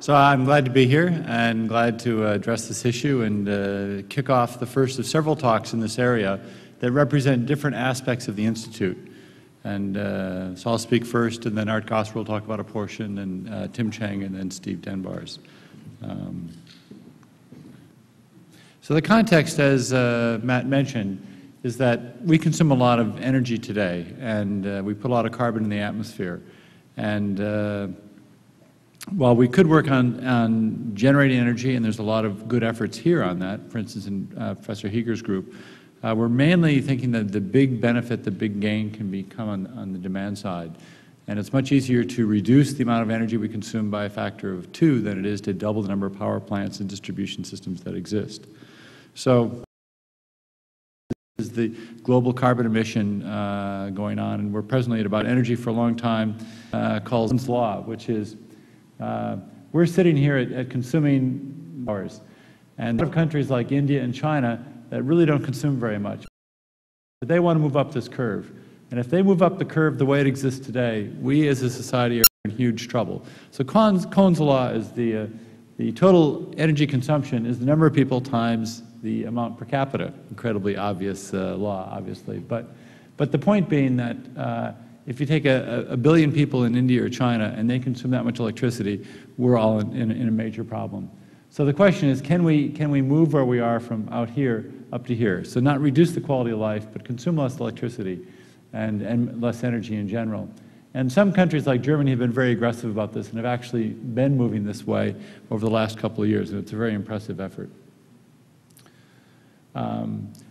So I'm glad to be here and glad to address this issue and kick off the first of several talks in this area that represent different aspects of the Institute. And so I'll speak first, and then Art Gosper will talk about a portion, and Tim Cheng, and then Steve DenBaars. So the context, as Matt mentioned, is that we consume a lot of energy today, and we put a lot of carbon in the atmosphere. And while we could work on generating energy, and there's a lot of good efforts here on that, for instance, in Professor Heeger's group, we're mainly thinking that the big benefit, the big gain can become on the demand side. And it's much easier to reduce the amount of energy we consume by a factor of 2 than it is to double the number of power plants and distribution systems that exist. So this is the global carbon emission going on, and we're presently at about energy for a long time called Ohm's Law, which is we're sitting here at consuming powers. And a lot of countries like India and China that really don't consume very much, but they want to move up this curve. And if they move up the curve the way it exists today, we as a society are in huge trouble. So Cohn's law is the total energy consumption is the number of people times the amount per capita. Incredibly obvious law, obviously. But the point being that if you take a billion people in India or China and they consume that much electricity, we're all in a major problem. So the question is, can we move where we are from out here up to here? So not reduce the quality of life, but consume less electricity and less energy in general. And some countries like Germany have been very aggressive about this and have actually been moving this way over the last couple of years, and it's a very impressive effort.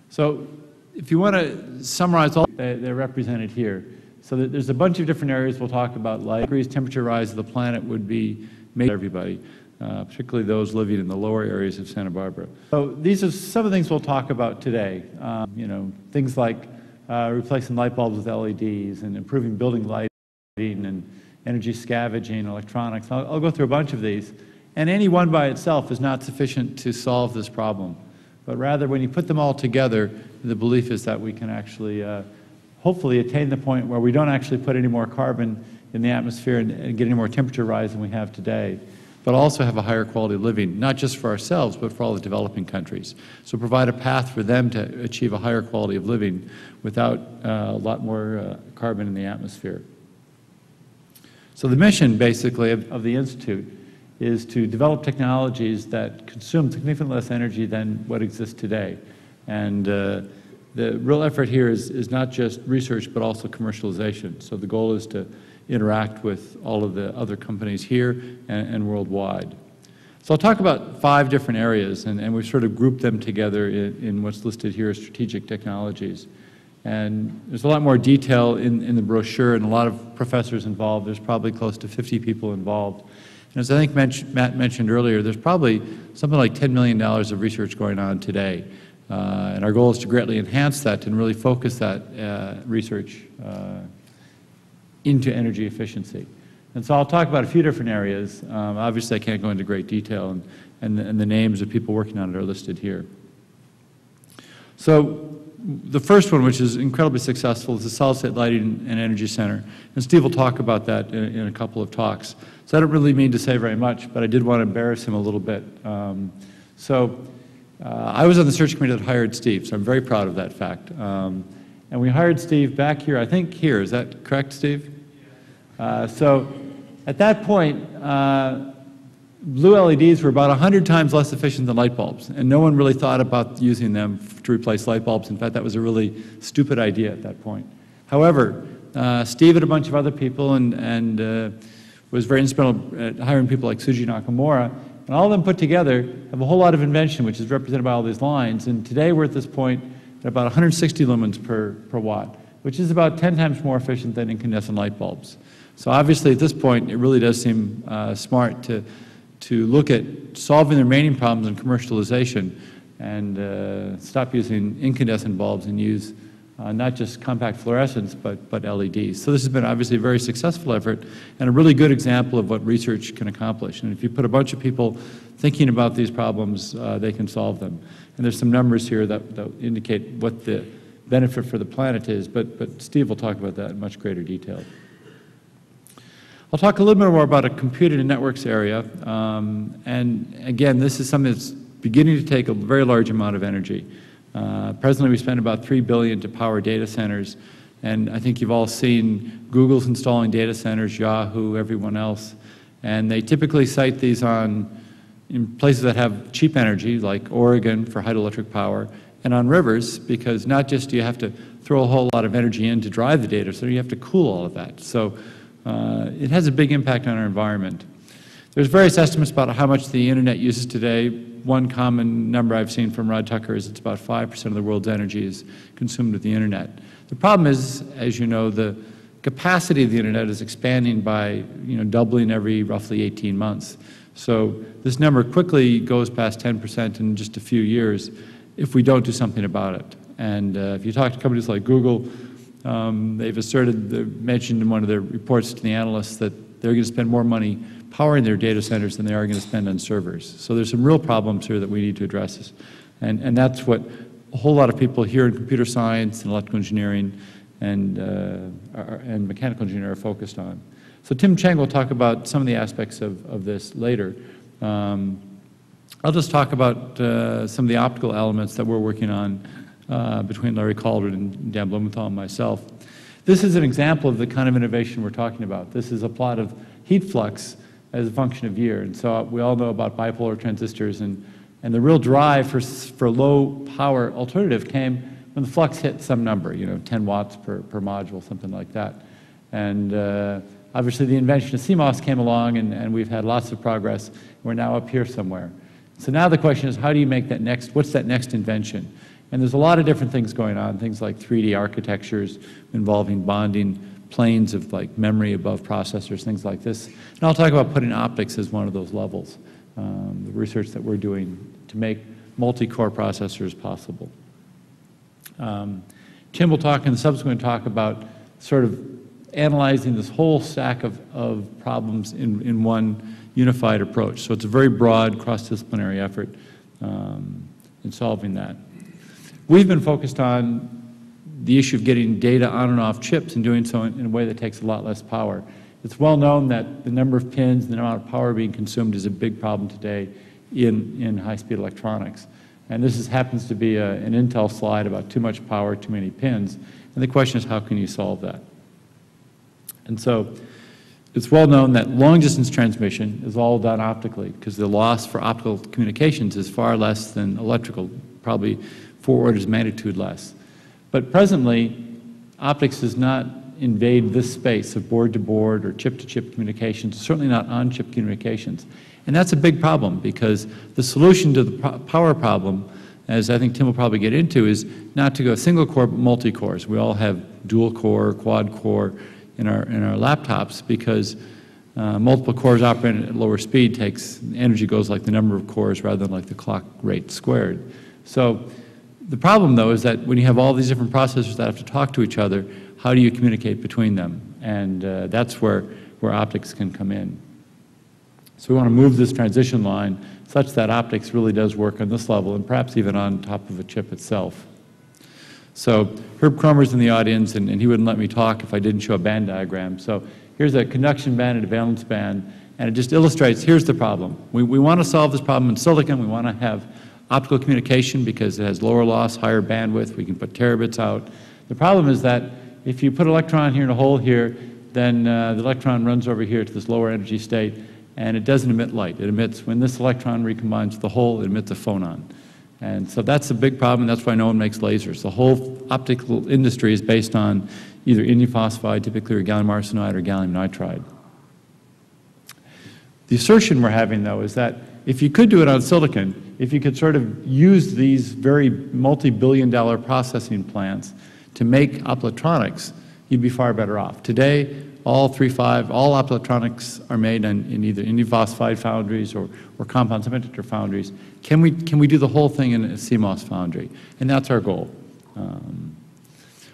So if you want to summarize all they're represented here. So there's a bunch of different areas we'll talk about, like degrees temperature rise of the planet would be major for everybody. Particularly those living in the lower areas of Santa Barbara. So these are some of the things we'll talk about today. You know, things like replacing light bulbs with LEDs and improving building lighting and energy scavenging, electronics. I'll go through a bunch of these. And any one by itself is not sufficient to solve this problem. But rather, when you put them all together, the belief is that we can actually hopefully attain the point where we don't actually put any more carbon in the atmosphere and get any more temperature rise than we have today, but also have a higher quality of living, not just for ourselves, but for all the developing countries. So provide a path for them to achieve a higher quality of living without a lot more carbon in the atmosphere. So the mission, basically, of the Institute is to develop technologies that consume significantly less energy than what exists today. And the real effort here is not just research, but also commercialization. So the goal is to interact with all of the other companies here and worldwide. So I'll talk about 5 different areas, and we've sort of grouped them together in what's listed here as strategic technologies. And there's a lot more detail in the brochure and a lot of professors involved. There's probably close to 50 people involved. And as I think Matt mentioned earlier, there's probably something like $10 million of research going on today. And our goal is to greatly enhance that and really focus that research into energy efficiency. And so I'll talk about a few different areas. Obviously, I can't go into great detail, and the names of people working on it are listed here. So the first one, which is incredibly successful, is the Solid-State Lighting and Energy Center. And Steve will talk about that in a couple of talks. So I don't really mean to say very much, but I did want to embarrass him a little bit. I was on the search committee that hired Steve, so I'm very proud of that fact. And we hired Steve back here, I think here. Is that correct, Steve? So at that point, blue LEDs were about 100 times less efficient than light bulbs, and no one really thought about using them to replace light bulbs. In fact, that was a really stupid idea at that point. However, Steve and a bunch of other people and was very instrumental at hiring people like Shuji Nakamura, and all of them put together have a whole lot of invention, which is represented by all these lines, and today we're at this point at about 160 lumens per watt, which is about 10 times more efficient than incandescent light bulbs. So obviously at this point, it really does seem smart to look at solving the remaining problems in commercialization and stop using incandescent bulbs and use not just compact fluorescents, but LEDs. So this has been obviously a very successful effort and a really good example of what research can accomplish. And if you put a bunch of people thinking about these problems, they can solve them. And there's some numbers here that indicate what the benefit for the planet is, but Steve will talk about that in much greater detail. I'll talk a little bit more about a computing and networks area, and again, this is something that's beginning to take a very large amount of energy. Presently, we spend about $3 billion to power data centers, and I think you've all seen Google's installing data centers, Yahoo, everyone else, and they typically cite these in places that have cheap energy, like Oregon for hydroelectric power, and on rivers, because not just do you have to throw a whole lot of energy in to drive the data center, you have to cool all of that. So it has a big impact on our environment. There's various estimates about how much the internet uses today. One common number I've seen from Rod Tucker is it's about 5% of the world's energy is consumed with the internet. The problem is, as you know, the capacity of the internet is expanding by, doubling every roughly 18 months. So this number quickly goes past 10% in just a few years if we don't do something about it. And if you talk to companies like Google, they've mentioned in one of their reports to the analysts that they're going to spend more money powering their data centers than they are going to spend on servers. So there's some real problems here that we need to address. And that's what a whole lot of people here in computer science and electrical engineering and mechanical engineering are focused on. So Tim Cheng will talk about some of the aspects of this later. I'll just talk about some of the optical elements that we're working on between Larry Calderon and Dan Blumenthal and myself. This is an example of the kind of innovation we're talking about. This is a plot of heat flux as a function of year. And so we all know about bipolar transistors, and the real drive for low power alternative came when the flux hit some number, 10 watts per module, something like that. And obviously the invention of CMOS came along, and we've had lots of progress. We're now up here somewhere. So now the question is, how do you make that next, what's that next invention? And there's a lot of different things going on, things like 3D architectures involving bonding planes of like memory above processors, things like this. And I'll talk about putting optics as one of those levels, the research that we're doing to make multi-core processors possible. Tim will talk in the subsequent talk about sort of analyzing this whole stack of problems in one unified approach. So it's a very broad cross-disciplinary effort in solving that. We've been focused on the issue of getting data on and off chips and doing so in a way that takes a lot less power. It's well known that the number of pins and the amount of power being consumed is a big problem today in high-speed electronics. And this happens to be an Intel slide about too much power, too many pins. And the question is, how can you solve that? And so it's well known that long-distance transmission is all done optically because the loss for optical communications is far less than electrical, probably 4 orders of magnitude less. But presently, optics does not invade this space of board-to-board or chip-to-chip communications, certainly not on-chip communications. And that's a big problem because the solution to the power problem, as I think Tim will probably get into, is not to go single core but multi-cores. We all have dual core, quad core in our laptops because multiple cores operating at lower speed takes, energy goes like the number of cores rather than like the clock rate squared. So the problem, though, is that when you have all these different processors that have to talk to each other, how do you communicate between them? And that's where optics can come in. So we want to move this transition line such that optics really does work on this level and perhaps even on top of a chip itself. So Herb Kroemer's in the audience, and he wouldn't let me talk if I didn't show a band diagram. So here's a conduction band and a valence band, and it just illustrates here's the problem. We want to solve this problem in silicon. We want to have optical communication because it has lower loss, higher bandwidth, we can put terabits out. The problem is that if you put an electron here and a hole here, then the electron runs over here to this lower energy state and it doesn't emit light. It emits, when this electron recombines the hole, it emits a phonon. And so that's a big problem, and that's why no one makes lasers. The whole optical industry is based on either indium phosphide, typically, or gallium arsenide or gallium nitride. The assertion we're having, though, is that if you could do it on silicon, if you could sort of use these very multi-billion-dollar processing plants to make optoelectronics, you'd be far better off. Today, all optoelectronics are made in either indium phosphide foundries or compound semiconductor foundries. Can we do the whole thing in a CMOS foundry? And that's our goal.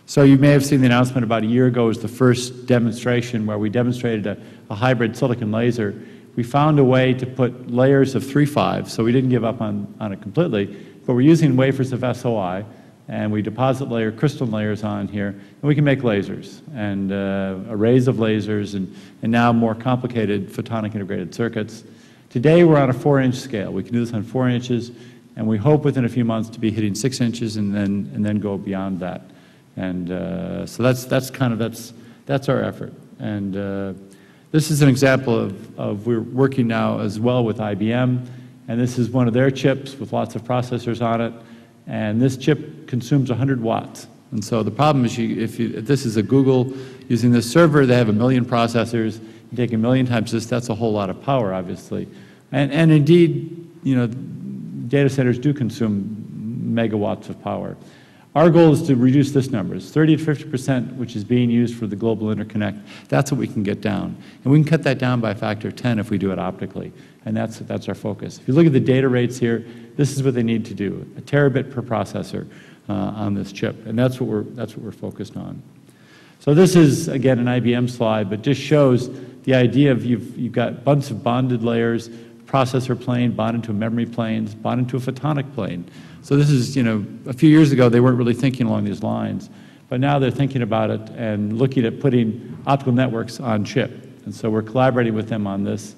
So you may have seen the announcement about a year ago as the first demonstration where we demonstrated a hybrid silicon laser. We found a way to put layers of 3.5, so we didn't give up on it completely, but we're using wafers of SOI, and we deposit layer crystalline layers on here, and we can make lasers and arrays of lasers and now more complicated photonic integrated circuits. Today we're on a 4-inch scale. We can do this on 4 inches, and we hope within a few months to be hitting 6 inches and then go beyond that. And so that's our effort. And this is an example of we're working now as well with IBM, and this is one of their chips with lots of processors on it. And this chip consumes 100 watts. And so the problem is, if this is a Google using this server, they have 1 million processors. You take 1 million times this, that's a whole lot of power, obviously. And indeed, you know, data centers do consume megawatts of power. Our goal is to reduce this number. It's 30% to 50%, which is being used for the global interconnect. That's what we can get down. And we can cut that down by a factor of 10 if we do it optically. And that's our focus. If you look at the data rates here, this is what they need to do, 1 terabit per processor on this chip. And that's what we're focused on. So this is, again, an IBM slide, but just shows the idea of you've got bunch of bonded layers, processor plane, bonded to a memory plane, bonded to a photonic plane. So this is, you know, a few years ago, they weren't really thinking along these lines. But now they're thinking about it and looking at putting optical networks on chip. And so we're collaborating with them on this.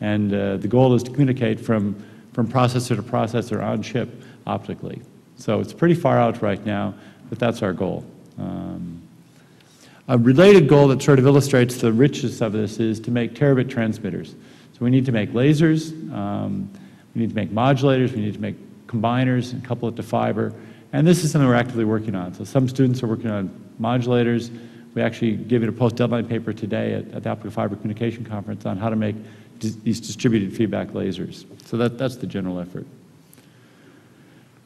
And the goal is to communicate from processor to processor on chip optically. So it's pretty far out right now, but that's our goal. A related goal that sort of illustrates the richness of this is to make terabit transmitters. So we need to make lasers, we need to make modulators, we need to make combiners and couple it to fiber. And this is something we're actively working on. So some students are working on modulators. We actually gave it a post-deadline paper today at the Optical Fiber Communication Conference on how to make these distributed feedback lasers. So that's the general effort.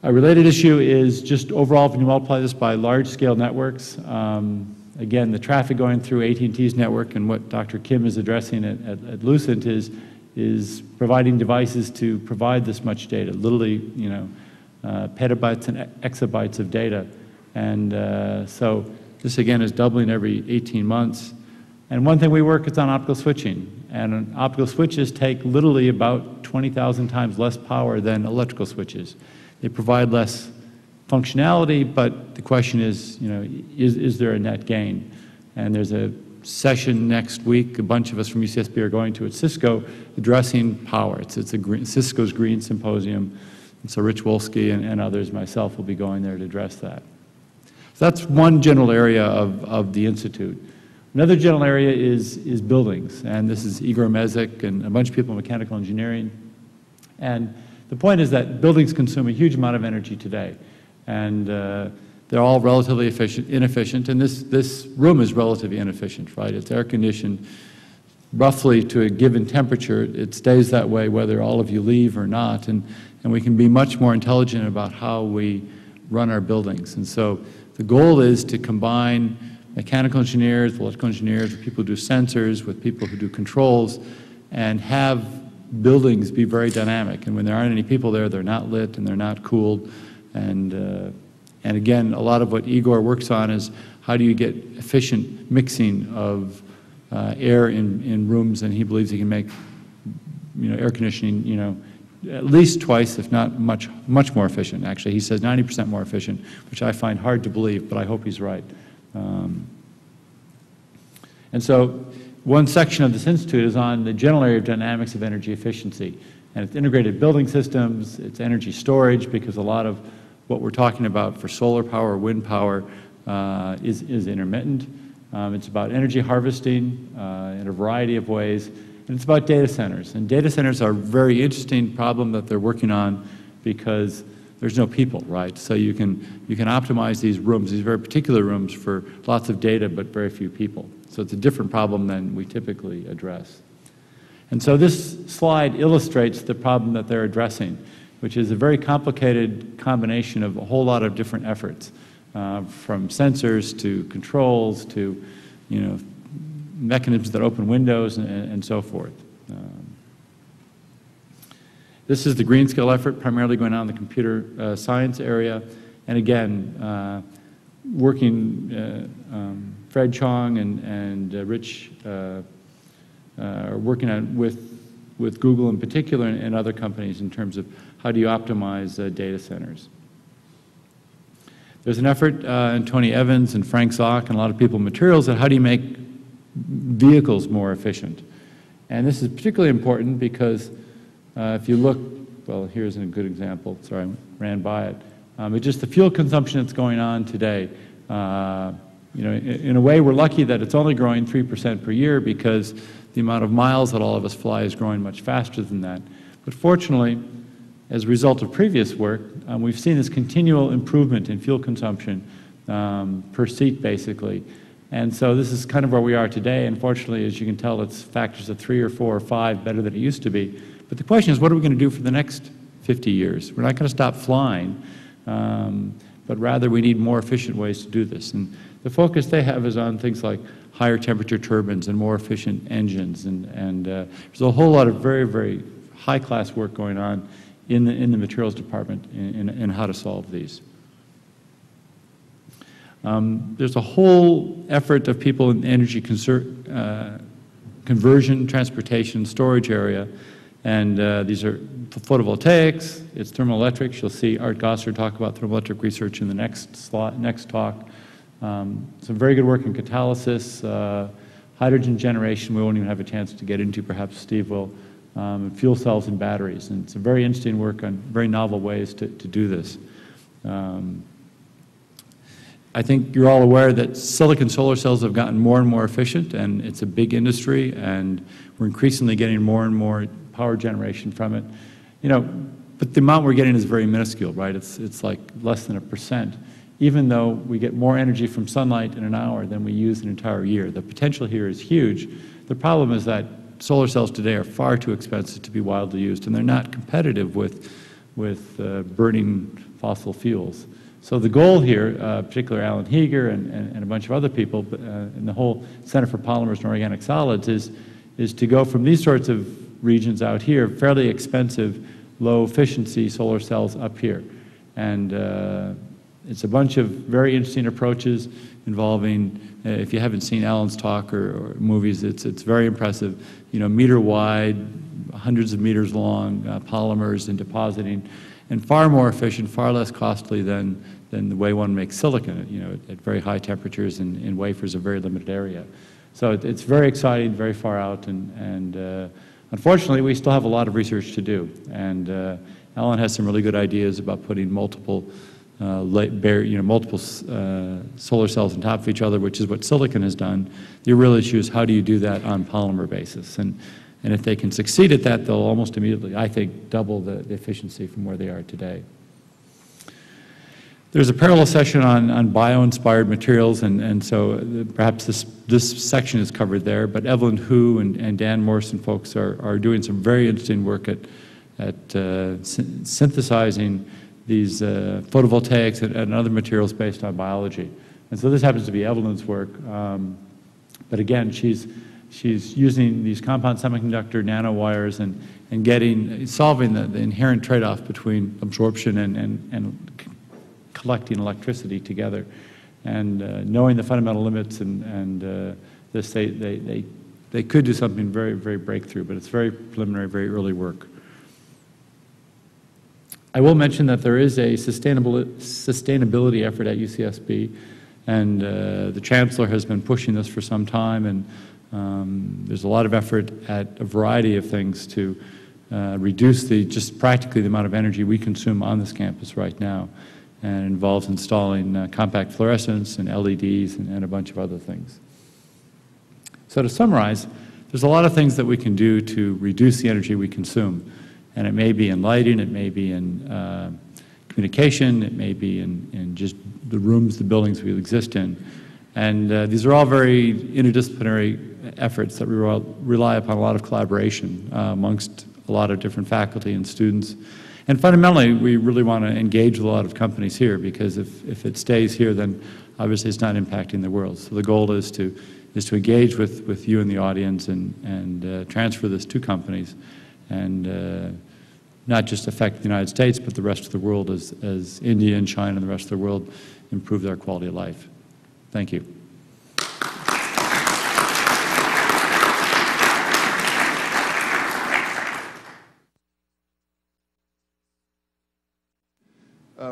A related issue is just overall, if you multiply this by large-scale networks, again, the traffic going through AT&T's network and what Dr. Kim is addressing at Lucent is providing devices to provide this much data, literally, you know, petabytes and exabytes of data. And so this, again, is doubling every 18 months. And one thing we work is on optical switching. And optical switches take literally about 20,000 times less power than electrical switches. They provide less functionality, but the question is, you know, is there a net gain? And there's a session next week, a bunch of us from UCSB are going to at Cisco, addressing power. It's a green, Cisco's Green Symposium, and so Rich Wolski and others, myself, will be going there to address that. So that's one general area of the Institute. Another general area is buildings, and this is Igor Mezic and a bunch of people in mechanical engineering. And the point is that buildings consume a huge amount of energy today, and they're all relatively inefficient, and this room is relatively inefficient, right? It's air-conditioned roughly to a given temperature. It stays that way whether all of you leave or not, and we can be much more intelligent about how we run our buildings. And so the goal is to combine mechanical engineers, electrical engineers, with people who do sensors, with people who do controls, and have buildings be very dynamic. And when there aren't any people there, they're not lit and they're not cooled. And again, a lot of what Igor works on is how do you get efficient mixing of air in rooms, and he believes he can make, you know, air conditioning, you know, at least twice, if not much more efficient, actually. He says 90% more efficient, which I find hard to believe, but I hope he's right. And so one section of this institute is on the general area of dynamics of energy efficiency, and it's integrated building systems, it's energy storage, because a lot of what we're talking about for solar power, wind power, is intermittent. It's about energy harvesting in a variety of ways. And it's about data centers. And data centers are a very interesting problem that they're working on because there's no people, right? So you can optimize these rooms, these very particular rooms, for lots of data but very few people. So it's a different problem than we typically address. And so this slide illustrates the problem that they're addressing, which is a very complicated combination of a whole lot of different efforts, from sensors to controls to, you know, mechanisms that open windows and so forth. This is the green scale effort, primarily going on in the computer science area. And again, working, Fred Chong and Rich are working on with Google in particular and other companies in terms of how do you optimize data centers. There's an effort in Tony Evans and Frank Zock and a lot of people in materials at how do you make vehicles more efficient. And this is particularly important because if you look, well, here's a good example. Sorry, I ran by it. It's just the fuel consumption that's going on today. You know, in a way, we're lucky that it's only growing 3% per year because the amount of miles that all of us fly is growing much faster than that. But fortunately, as a result of previous work, we've seen this continual improvement in fuel consumption per seat, basically. And so this is kind of where we are today. Unfortunately, as you can tell, it's factors of 3 or 4 or 5 better than it used to be. But the question is, what are we going to do for the next 50 years? We're not going to stop flying, but rather we need more efficient ways to do this. And the focus they have is on things like higher temperature turbines and more efficient engines. And there's a whole lot of very, very high-class work going on in the materials department in how to solve these. There's a whole effort of people in energy conversion, transportation, storage area, and these are photovoltaics, it's thermoelectrics. You'll see Art Gosper talk about thermoelectric research in the next talk. Some very good work in catalysis, hydrogen generation we won't even have a chance to get into, perhaps Steve will, fuel cells and batteries, and some very interesting work on very novel ways to do this. I think you're all aware that silicon solar cells have gotten more and more efficient, and it's a big industry, and we're increasingly getting more and more power generation from it. You know, but the amount we're getting is very minuscule, right? It's like less than 1%, even though we get more energy from sunlight in an hour than we use an entire year. The potential here is huge. The problem is that solar cells today are far too expensive to be widely used, and they're not competitive with burning fossil fuels. So the goal here, particularly Alan Heeger and a bunch of other people, and the whole Center for Polymers and Organic Solids is to go from these sorts of regions out here, fairly expensive, low-efficiency solar cells up here. And it's a bunch of very interesting approaches involving, if you haven't seen Alan's talk or movies, it's very impressive, you know, meter-wide, hundreds of meters long polymers and depositing, and far more efficient, far less costly than the way one makes silicon, you know, at very high temperatures and in wafers of very limited area. So it's very exciting, very far out, and unfortunately, we still have a lot of research to do. And Alan has some really good ideas about putting multiple solar cells on top of each other, which is what silicon has done. The real issue is how do you do that on polymer basis? And if they can succeed at that, they'll almost immediately, I think, double the efficiency from where they are today. There's a parallel session on bio-inspired materials, and so perhaps this section is covered there, but Evelyn Hu and Dan Morrison folks are doing some very interesting work at synthesizing these photovoltaics and other materials based on biology. And so this happens to be Evelyn's work, but again, she's using these compound semiconductor nanowires and solving the inherent trade-off between absorption and collecting electricity together. And knowing the fundamental limits and this, they could do something very, very breakthrough, but it's very preliminary, very early work. I will mention that there is a sustainability effort at UCSB, and the chancellor has been pushing this for some time, and there's a lot of effort at a variety of things to reduce just practically the amount of energy we consume on this campus right now, and involves installing compact fluorescents and LEDs and a bunch of other things. So to summarize, there's a lot of things that we can do to reduce the energy we consume, and it may be in lighting, it may be in communication, it may be in just the rooms, the buildings we exist in. And these are all very interdisciplinary efforts that rely upon a lot of collaboration amongst a lot of different faculty and students. And fundamentally, we really want to engage a lot of companies here, because if it stays here, then obviously it's not impacting the world. So the goal is to engage with you and the audience and transfer this to companies and not just affect the United States, but the rest of the world as India and China and the rest of the world improve their quality of life. Thank you.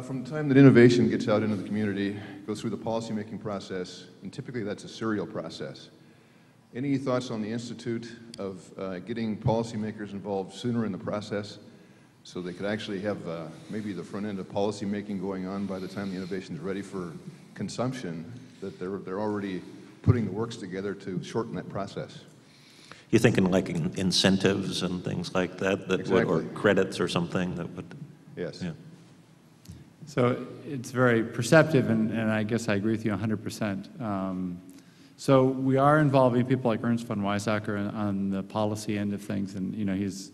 From the time that innovation gets out into the community, goes through the policymaking process, and typically that's a serial process. Any thoughts on the Institute of getting policymakers involved sooner in the process so they could actually have maybe the front end of policymaking going on by the time the innovation is ready for consumption, that they're already putting the works together to shorten that process? You're thinking like incentives and things like that, exactly. Or credits or something that would... Yes. Yeah. So it's very perceptive, and I guess I agree with you 100%. So we are involving people like Ernst von Weizsäcker on the policy end of things, and he's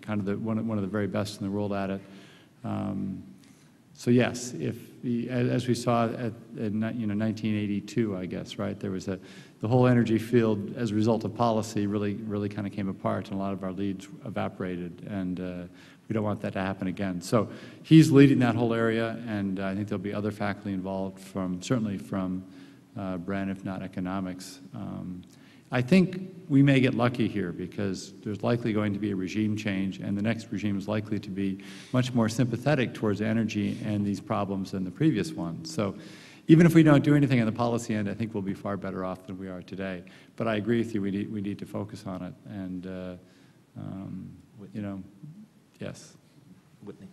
kind of one of the very best in the world at it. So yes, as we saw at 1982, I guess, right? There was the whole energy field as a result of policy really kind of came apart, and a lot of our leads evaporated, and we don't want that to happen again. So he's leading that whole area, and I think there'll be other faculty involved certainly from Brand, if not economics. I think we may get lucky here because there's likely going to be a regime change, and the next regime is likely to be much more sympathetic towards energy and these problems than the previous one. So even if we don't do anything on the policy end, I think we'll be far better off than we are today. But I agree with you, we need to focus on it, and yes. Whitney.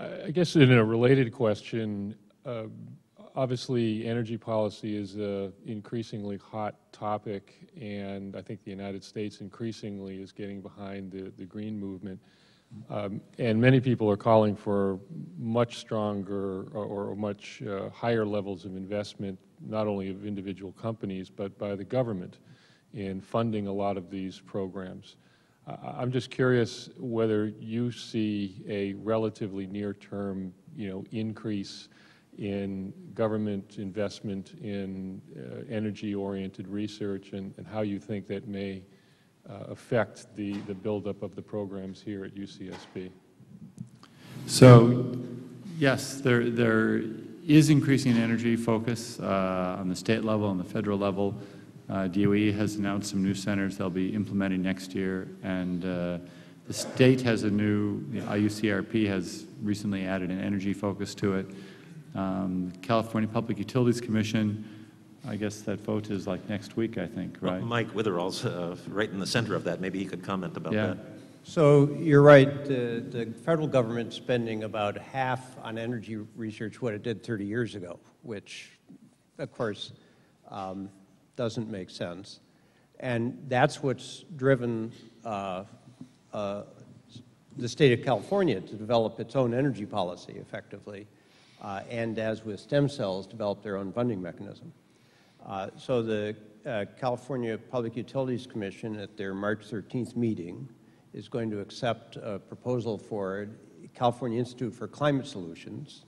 I guess in a related question, obviously energy policy is an increasingly hot topic, and I think the United States increasingly is getting behind the green movement. And many people are calling for much stronger or much higher levels of investment, not only of individual companies, but by the government in funding a lot of these programs. I'm just curious whether you see a relatively near-term, increase in government investment in energy-oriented research, and how you think that may affect the buildup of the programs here at UCSB. So, yes, there is increasing energy focus on the state level and the federal level. DOE has announced some new centers they'll be implementing next year, and the state has a new, IUCRP has recently added an energy focus to it. California Public Utilities Commission, I guess that vote is like next week, I think, right? Well, Mike Witherall's right in the center of that. Maybe he could comment about that. So you're right, the federal government's spending about half on energy research what it did 30 years ago, which, of course, doesn't make sense. And that's what's driven the state of California to develop its own energy policy effectively, and as with stem cells, develop their own funding mechanism. So the California Public Utilities Commission at their March 13th meeting is going to accept a proposal for California Institute for Climate Solutions,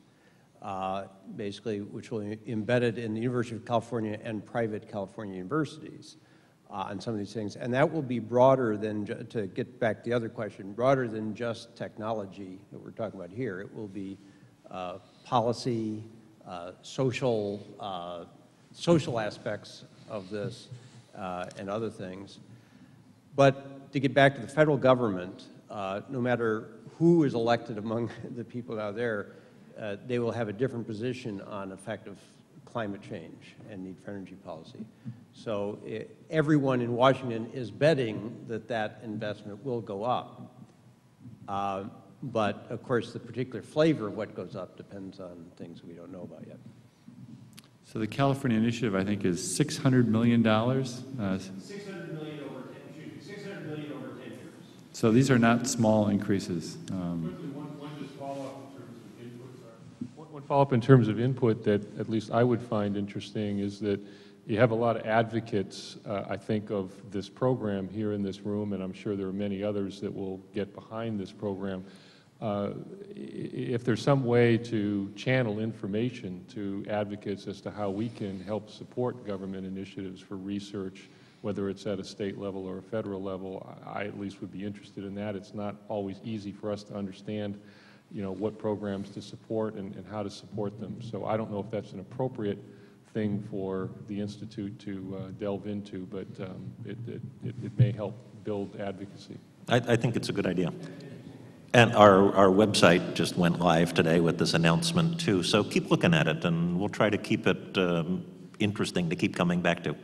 basically, which will be embedded in the University of California and private California universities on some of these things. And that will be broader than, to get back to the other question, broader than just technology that we're talking about here. It will be policy, social aspects of this, and other things. But to get back to the federal government, no matter who is elected among the people out there, they will have a different position on effective climate change and need for energy policy. So everyone in Washington is betting that investment will go up. But of course, the particular flavor of what goes up depends on things we don't know about yet. So the California initiative, I think, is $600 million. $600 million over 10 years. So these are not small increases. Follow-up in terms of input that at least I would find interesting is that you have a lot of advocates, I think, of this program here in this room, and I'm sure there are many others that will get behind this program. If there's some way to channel information to advocates as to how we can help support government initiatives for research, whether it's at a state level or a federal level, I at least would be interested in that. It's not always easy for us to understand what programs to support and how to support them. So I don't know if that's an appropriate thing for the Institute to delve into, but it may help build advocacy. I think it's a good idea. And our website just went live today with this announcement too, so keep looking at it, and we'll try to keep it interesting to keep coming back to.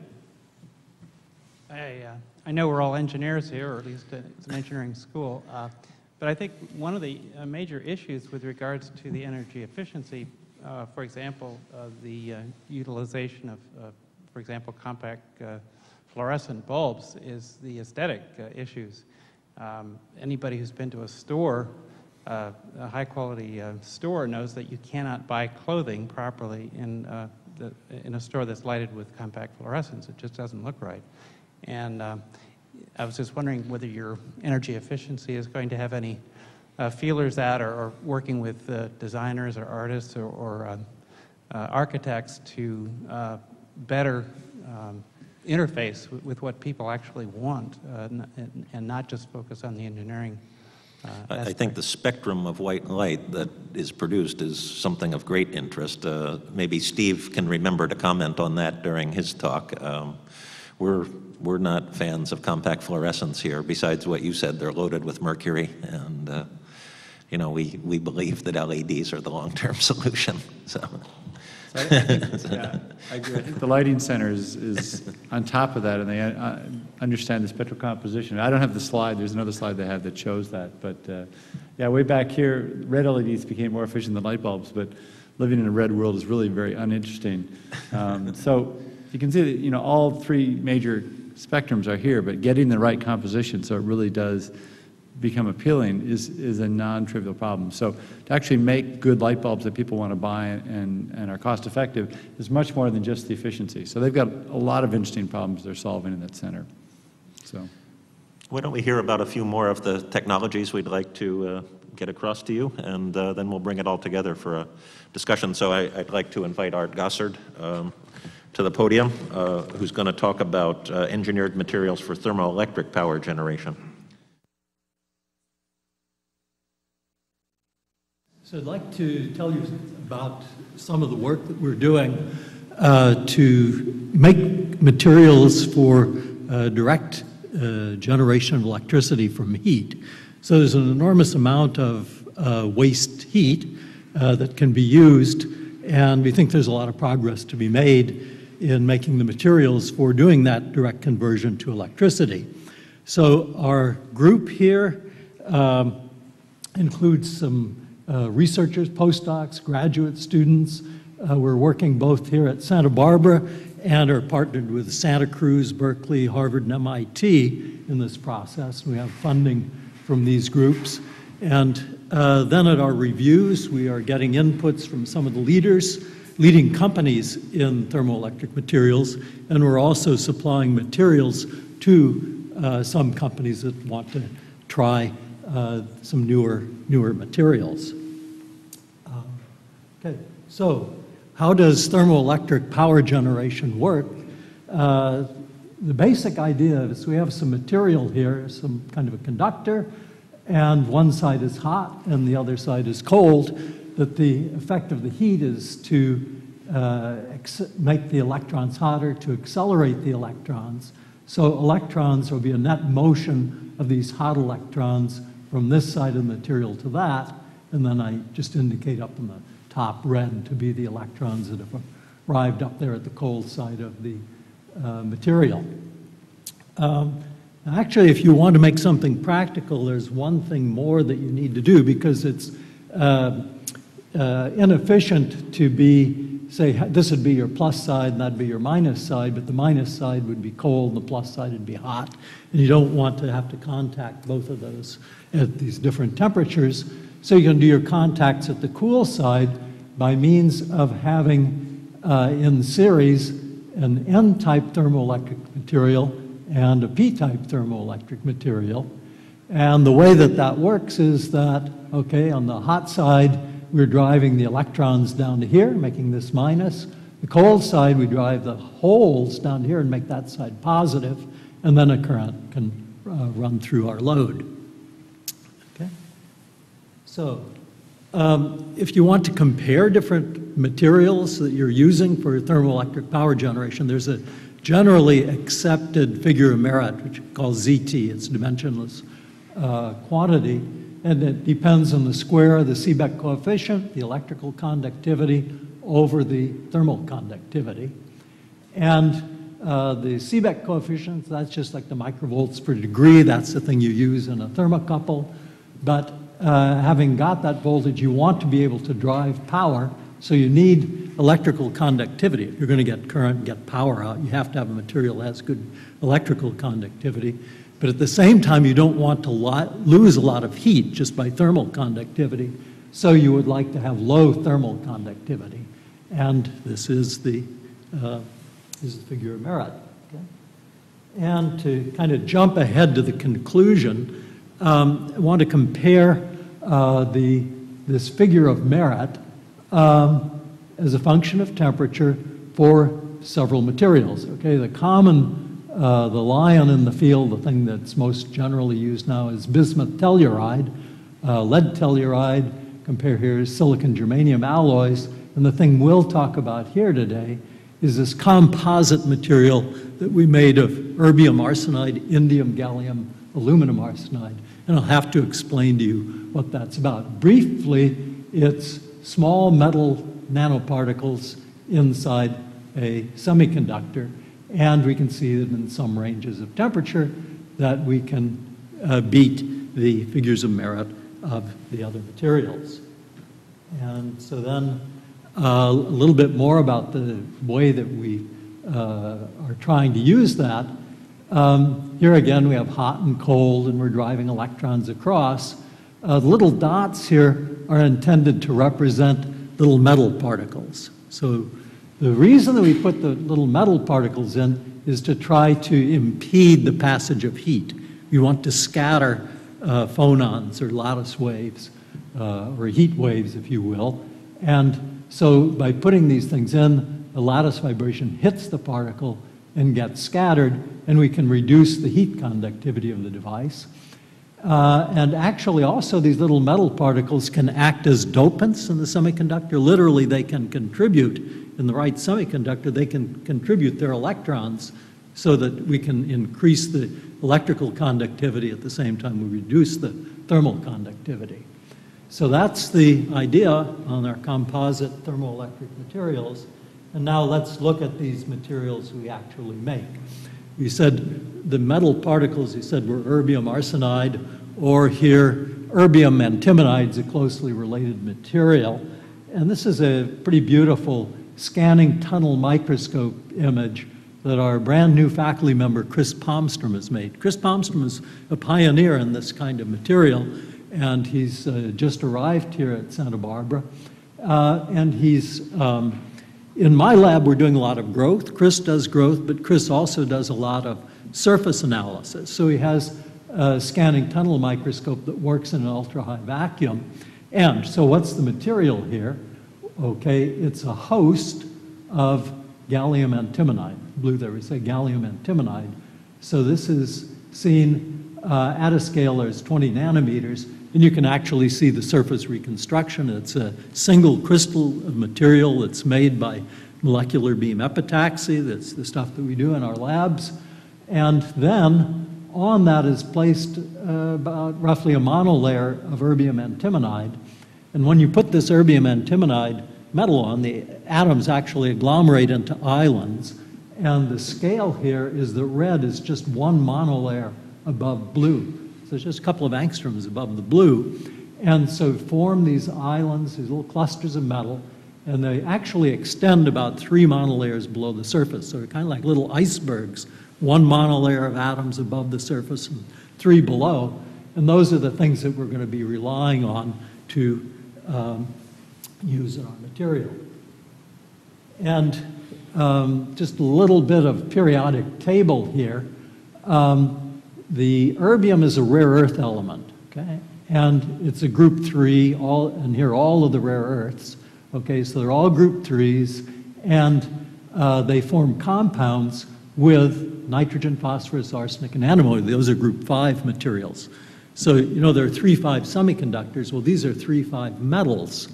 I know we're all engineers here, or at least it's an engineering school, but I think one of the major issues with regards to the energy efficiency, for example, the utilization of, for example, compact fluorescent bulbs is the aesthetic issues. Anybody who's been to a store, a high-quality store, knows that you cannot buy clothing properly in a store that's lighted with compact fluorescence. It just doesn't look right. And I was just wondering whether your energy efficiency is going to have any feelers out, or working with designers or artists or architects to better interface with what people actually want, and not just focus on the engineering aspect. I think the spectrum of white light that is produced is something of great interest. Maybe Steve can remember to comment on that during his talk. We're not fans of compact fluorescents here. Besides what you said, they're loaded with mercury, and you know, we believe that LEDs are the long-term solution. So, I agree. I think the lighting center is on top of that, and they understand the spectral composition. I don't have the slide. There's another slide they have that shows that. But yeah, way back here, red LEDs became more efficient than light bulbs. But living in a red world is really very uninteresting. So you can see that, you know, all three major spectrums are here, but getting the right composition so it really does become appealing is a non-trivial problem. So to actually make good light bulbs that people want to buy and are cost effective is much more than just the efficiency. So they've got a lot of interesting problems they're solving in that center. So why don't we hear about a few more of the technologies we'd like to get across to you, and then we'll bring it all together for a discussion. So I'd like to invite Art Gosper to the podium, who's going to talk about engineered materials for thermoelectric power generation. So I'd like to tell you about some of the work that we're doing to make materials for direct generation of electricity from heat. So there's an enormous amount of waste heat that can be used, and we think there's a lot of progress to be made in making the materials for doing that direct conversion to electricity. So our group here includes some researchers, postdocs, graduate students. We're working both here at Santa Barbara and are partnered with Santa Cruz, Berkeley, Harvard, and MIT in this process. We have funding from these groups. And then at our reviews, we are getting inputs from some of the leading companies in thermoelectric materials, and we're also supplying materials to some companies that want to try some newer materials. Okay, so how does thermoelectric power generation work? The basic idea is we have some material here, some kind of a conductor, and one side is hot and the other side is cold, that the effect of the heat is to make the electrons hotter, to accelerate the electrons. So electrons, will be a net motion of these hot electrons from this side of the material to that, and then I just indicate up in the top red to be the electrons that have arrived up there at the cold side of the material. Actually, if you want to make something practical, there's one thing more that you need to do, because it's inefficient to be, say, this would be your plus side and that'd be your minus side, but the minus side would be cold and the plus side would be hot, and you don't want to have to contact both of those at these different temperatures. So you can do your contacts at the cool side by means of having in series an N-type thermoelectric material and a P-type thermoelectric material. And the way that that works is that, okay, on the hot side, we're driving the electrons down to here, making this minus. The cold side, we drive the holes down here and make that side positive, and then a current can run through our load. Okay. So if you want to compare different materials that you're using for thermoelectric power generation, there's a generally accepted figure of merit, which we call ZT. It's dimensionless quantity, and it depends on the square of the Seebeck coefficient, the electrical conductivity over the thermal conductivity. And the Seebeck coefficient, that's just like the microvolts per degree. That's the thing you use in a thermocouple. But having got that voltage, you want to be able to drive power, so you need electrical conductivity. If you're going to get current, get power out, you have to have a material that has good electrical conductivity. But at the same time, you don't want to lose a lot of heat just by thermal conductivity, so you would like to have low thermal conductivity. And this is the figure of merit. Okay? And to kind of jump ahead to the conclusion, I want to compare this figure of merit as a function of temperature for several materials. Okay, the common, the lion in the field, the thing that's most generally used now is bismuth telluride, lead telluride. Compare here is silicon germanium alloys. And the thing we'll talk about here today is this composite material that we made of erbium arsenide, indium, gallium, aluminum arsenide. And I'll have to explain to you what that's about. Briefly, it's small metal nanoparticles inside a semiconductor, and we can see that in some ranges of temperature that we can beat the figures of merit of the other materials. And so then a little bit more about the way that we are trying to use that. Here again, we have hot and cold, and we're driving electrons across. The little dots here are intended to represent little metal particles. So the reason that we put the little metal particles in is to try to impede the passage of heat. We want to scatter phonons or lattice waves or heat waves, if you will. And so by putting these things in, the lattice vibration hits the particle and gets scattered, and we can reduce the heat conductivity of the device. And actually also these little metal particles can act as dopants in the semiconductor. Literally, they can contribute, in the right semiconductor, they can contribute their electrons so that we can increase the electrical conductivity at the same time we reduce the thermal conductivity. So that's the idea on our composite thermoelectric materials. And now let's look at these materials we actually make. We said the metal particles, you said, were erbium arsenide, or here, erbium antimonide is a closely related material. And this is a pretty beautiful scanning tunnel microscope image that our brand new faculty member, Chris Palmstrom, has made. Chris Palmstrom is a pioneer in this kind of material, and he's just arrived here at Santa Barbara. And he's, in my lab, we're doing a lot of growth. Chris does growth, but Chris also does a lot of surface analysis. So he has a scanning tunnel microscope that works in an ultra-high vacuum. And so what's the material here? Okay, it's a host of gallium antimonide. Blue there, we say gallium antimonide. So this is seen at a scale as 20 nanometers. And you can actually see the surface reconstruction. It's a single crystal of material that's made by molecular beam epitaxy. That's the stuff that we do in our labs. And then on that is placed about roughly a monolayer of erbium antimonide. And when you put this erbium antimonide metal on, the atoms actually agglomerate into islands. And the scale here is that red is just one monolayer above blue. So it's just a couple of angstroms above the blue. And so form these islands, these little clusters of metal, and they actually extend about 3 monolayers below the surface. So they're kind of like little icebergs, one monolayer of atoms above the surface and 3 below. And those are the things that we're going to be relying on to use in our material. And just a little bit of periodic table here. The erbium is a rare earth element, okay? And it's a group 3, and here are all of the rare earths, okay? So they're all group 3s, and they form compounds with nitrogen, phosphorus, arsenic, and antimony. Those are group 5 materials. So, you know, there are 3,5 semiconductors. Well, these are 3,5 metals,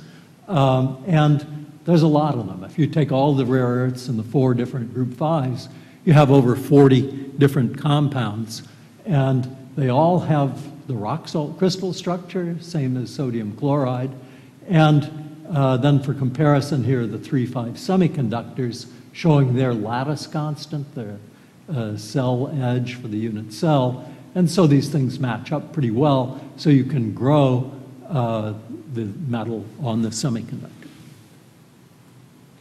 and there's a lot of them. If you take all the rare earths and the 4 different group 5s, you have over 40 different compounds. And they all have the rock salt crystal structure, same as sodium chloride. And then for comparison here, the 3,5 semiconductors showing their lattice constant, their cell edge for the unit cell. And so these things match up pretty well, so you can grow the metal on the semiconductor.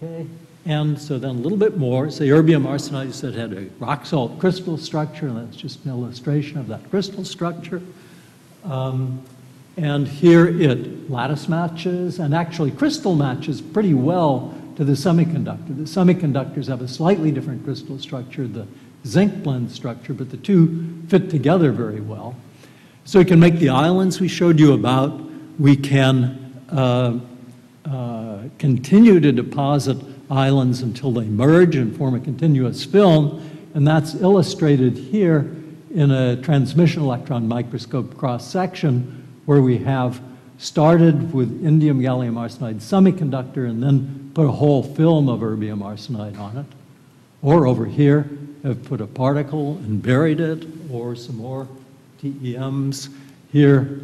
Okay. And so then a little bit more, say erbium arsenide, you said, had a rock salt crystal structure, and that's just an illustration of that crystal structure. And here it lattice matches, and actually crystal matches pretty well to the semiconductor. The semiconductors have a slightly different crystal structure, the zinc blend structure, but the two fit together very well. So we can make the islands we showed you about. We can continue to deposit islands until they merge and form a continuous film, and that's illustrated here in a transmission electron microscope cross-section where we have started with indium gallium arsenide semiconductor and then put a whole film of erbium arsenide on it. Or over here, have put a particle and buried it, or some more TEMs. Here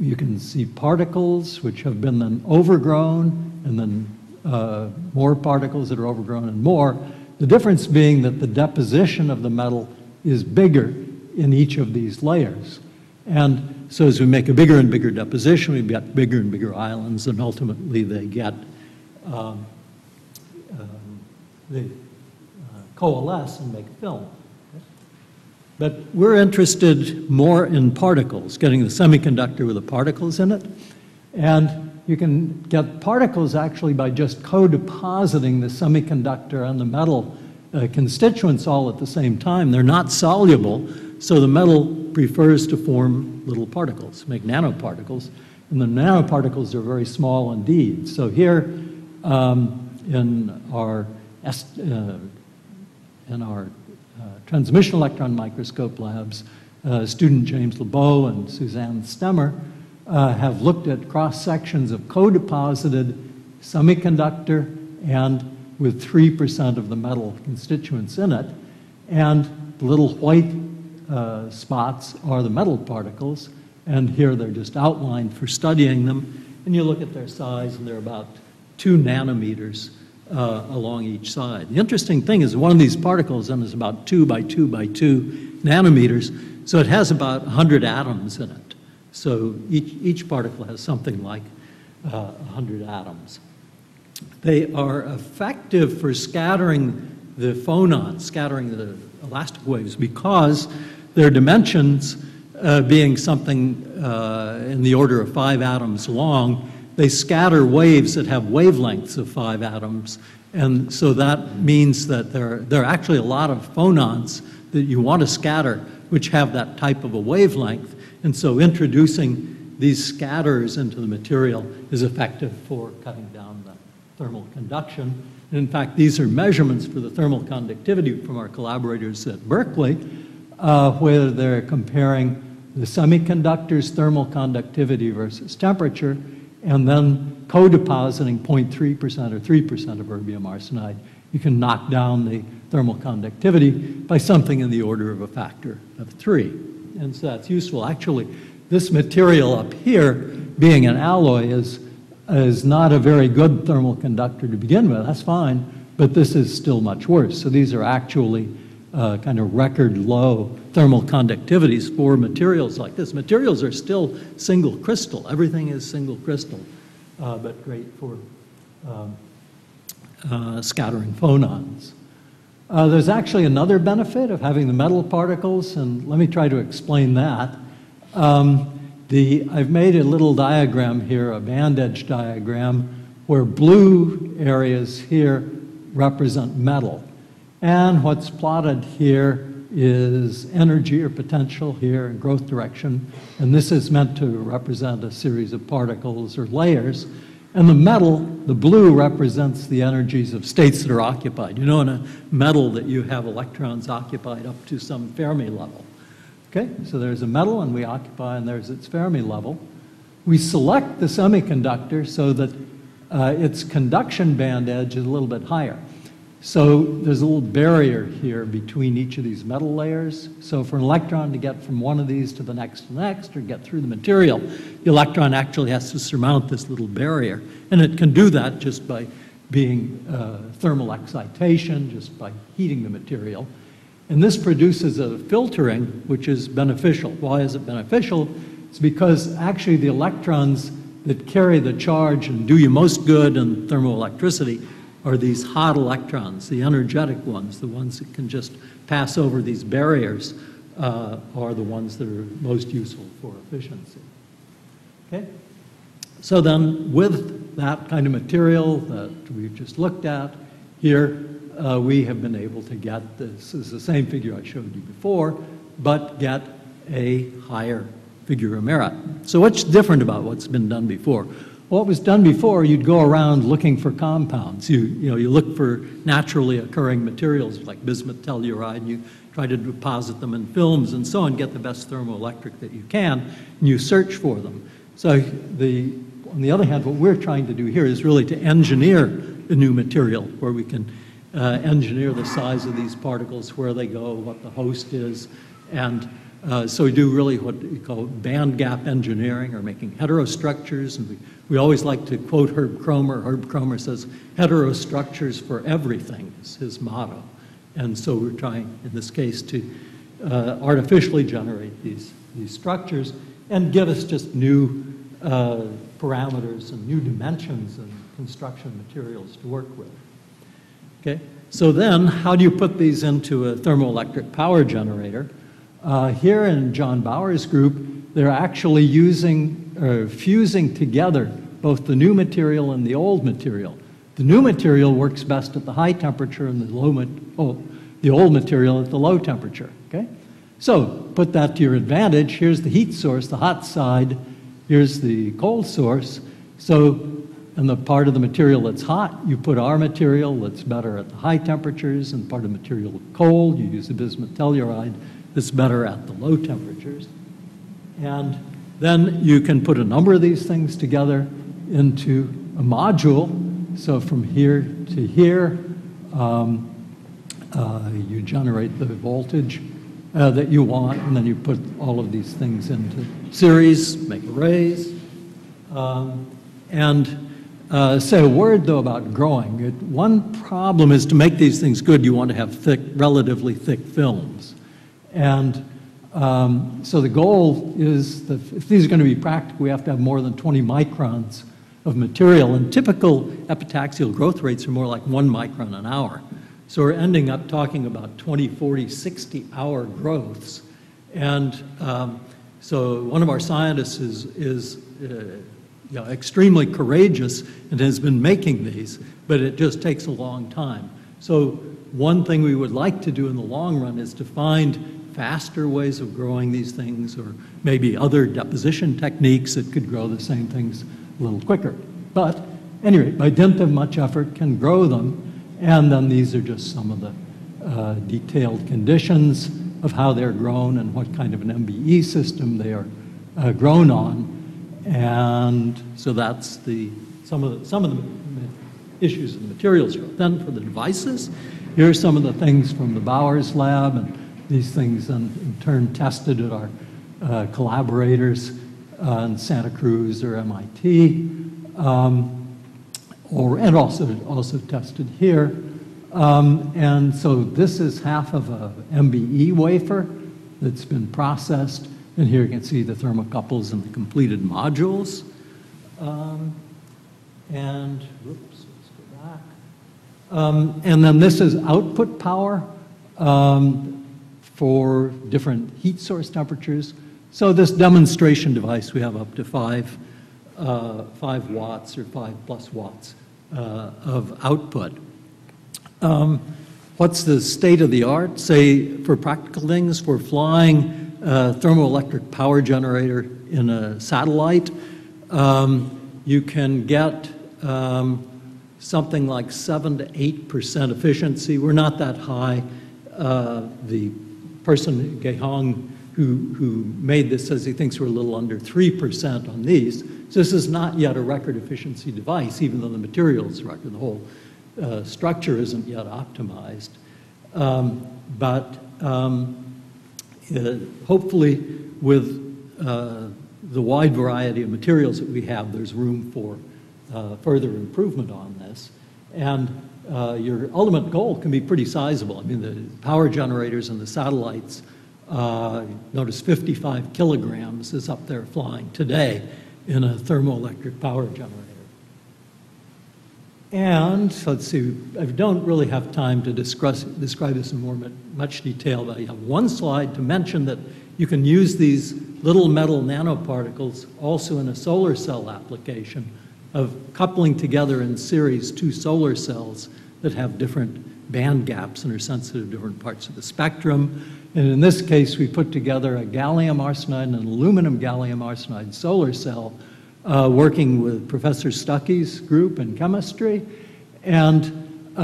you can see particles which have been then overgrown, and then more particles that are overgrown and more. The difference being that the deposition of the metal is bigger in each of these layers. And so as we make a bigger and bigger deposition, we've got bigger and bigger islands, and ultimately they get, they coalesce and make film. But we're interested more in particles, getting the semiconductor with the particles in it. And you can get particles actually by just co-depositing the semiconductor and the metal constituents all at the same time. They're not soluble, so the metal prefers to form little particles, make nanoparticles, and the nanoparticles are very small indeed. So here in our, transmission electron microscope labs, student James LeBeau and Suzanne Stemmer have looked at cross-sections of co-deposited semiconductor and with 3% of the metal constituents in it. And the little white spots are the metal particles. And here they're just outlined for studying them. And you look at their size, and they're about 2 nanometers along each side. The interesting thing is one of these particles then is about 2 by 2 by 2 nanometers. So it has about 100 atoms in it. So each particle has something like 100 atoms. They are effective for scattering the phonons, scattering the elastic waves, because their dimensions being something in the order of 5 atoms long, they scatter waves that have wavelengths of 5 atoms. And so that means that there are actually a lot of phonons that you want to scatter which have that type of a wavelength. And so introducing these scatters into the material is effective for cutting down the thermal conduction. And in fact, these are measurements for the thermal conductivity from our collaborators at Berkeley, where they're comparing the semiconductor's thermal conductivity versus temperature, and then co-depositing 0.3% or 3% of erbium arsenide. You can knock down the thermal conductivity by something in the order of a factor of 3. And so that's useful. Actually, this material up here, being an alloy, is not a very good thermal conductor to begin with. That's fine, but this is still much worse. So these are actually kind of record low thermal conductivities for materials like this. Materials are still single crystal. Everything is single crystal, but great for scattering phonons. There's actually another benefit of having the metal particles, and let me try to explain that. I've made a little diagram here, a bandage diagram, where blue areas here represent metal. And what's plotted here is energy or potential here in growth direction. And this is meant to represent a series of particles or layers. And the metal, the blue, represents the energies of states that are occupied. You know, in a metal that you have electrons occupied up to some Fermi level. Okay, so there's a metal and we occupy, and there's its Fermi level. We select the semiconductor so that its conduction band edge is a little bit higher. So there's a little barrier here between each of these metal layers. So for an electron to get from one of these to the next and next, or get through the material, the electron actually has to surmount this little barrier. And it can do that just by being thermal excitation, just by heating the material. And this produces a filtering which is beneficial. Why is it beneficial? It's because actually the electrons that carry the charge and do you most good in thermoelectricity are these hot electrons, the energetic ones, the ones that can just pass over these barriers are the ones that are most useful for efficiency. Okay? So then with that kind of material that we've just looked at here, we have been able to get, this is the same figure I showed you before, but get a higher figure of merit. So what's different about what's been done before? What was done before, you'd go around looking for compounds. You look for naturally occurring materials like bismuth telluride, and you try to deposit them in films and so on, get the best thermoelectric that you can, and you search for them. So on the other hand, what we're trying to do here is really to engineer a new material where we can engineer the size of these particles, where they go, what the host is, and so we do really what we call band gap engineering or making heterostructures. And we always like to quote Herb Kroemer. Herb Kroemer says, heterostructures for everything is his motto. And so we're trying, in this case, to artificially generate these structures and give us just new parameters and new dimensions and construction materials to work with. Okay? So then, how do you put these into a thermoelectric power generator? Here in John Bowers' group, they're actually using, fusing together both the new material and the old material. The new material works best at the high temperature and the old material at the low temperature, okay? So put that to your advantage. Here's the heat source, the hot side. Here's the cold source. So in the part of the material that's hot, you put our material that's better at the high temperatures, and part of the material cold, you use the bismuth telluride. It's better at the low temperatures. And then you can put a number of these things together into a module. So from here to here, you generate the voltage that you want, and then you put all of these things into series, make arrays. Say a word, though, about growing. One problem is to make these things good, you want to have thick, relatively thick films. And so the goal is that if these are going to be practical, we have to have more than 20 microns of material. And typical epitaxial growth rates are more like 1 micron an hour. So we're ending up talking about 20, 40, 60-hour growths. And so one of our scientists is extremely courageous and has been making these, but it just takes a long time. So one thing we would like to do in the long run is to find faster ways of growing these things, or maybe other deposition techniques that could grow the same things a little quicker. But anyway, by dint of much effort, can grow them. And then these are just some of the detailed conditions of how they're grown and what kind of an MBE system they are grown on. And so that's some of the issues of the materials. Then for the devices, here are some of the things from the Bowers lab, and these things in turn tested at our collaborators in Santa Cruz or MIT, and also tested here. And so this is half of a MBE wafer that's been processed. And here you can see the thermocouples and the completed modules. And then this is output power for different heat source temperatures. So this demonstration device, we have up to 5 watts or 5+ watts of output. What's the state of the art? Say, for practical things, for flying a thermoelectric power generator in a satellite, you can get something like 7 to 8% efficiency. We're not that high. The person, Gehong, who made this says he thinks we're a little under 3% on these. So this is not yet a record efficiency device, even though the material is record. The whole structure isn't yet optimized. Hopefully with the wide variety of materials that we have, there's room for further improvement on this. And your ultimate goal can be pretty sizable. I mean, the power generators and the satellites, notice 55 kilograms is up there flying today in a thermoelectric power generator. And let's see, I don't really have time to describe this in much detail, but I have one slide to mention that you can use these little metal nanoparticles also in a solar cell application of coupling together in series two solar cells that have different band gaps and are sensitive to different parts of the spectrum. And in this case, we put together a gallium arsenide and an aluminum gallium arsenide solar cell, working with Professor Stuckey's group in chemistry. And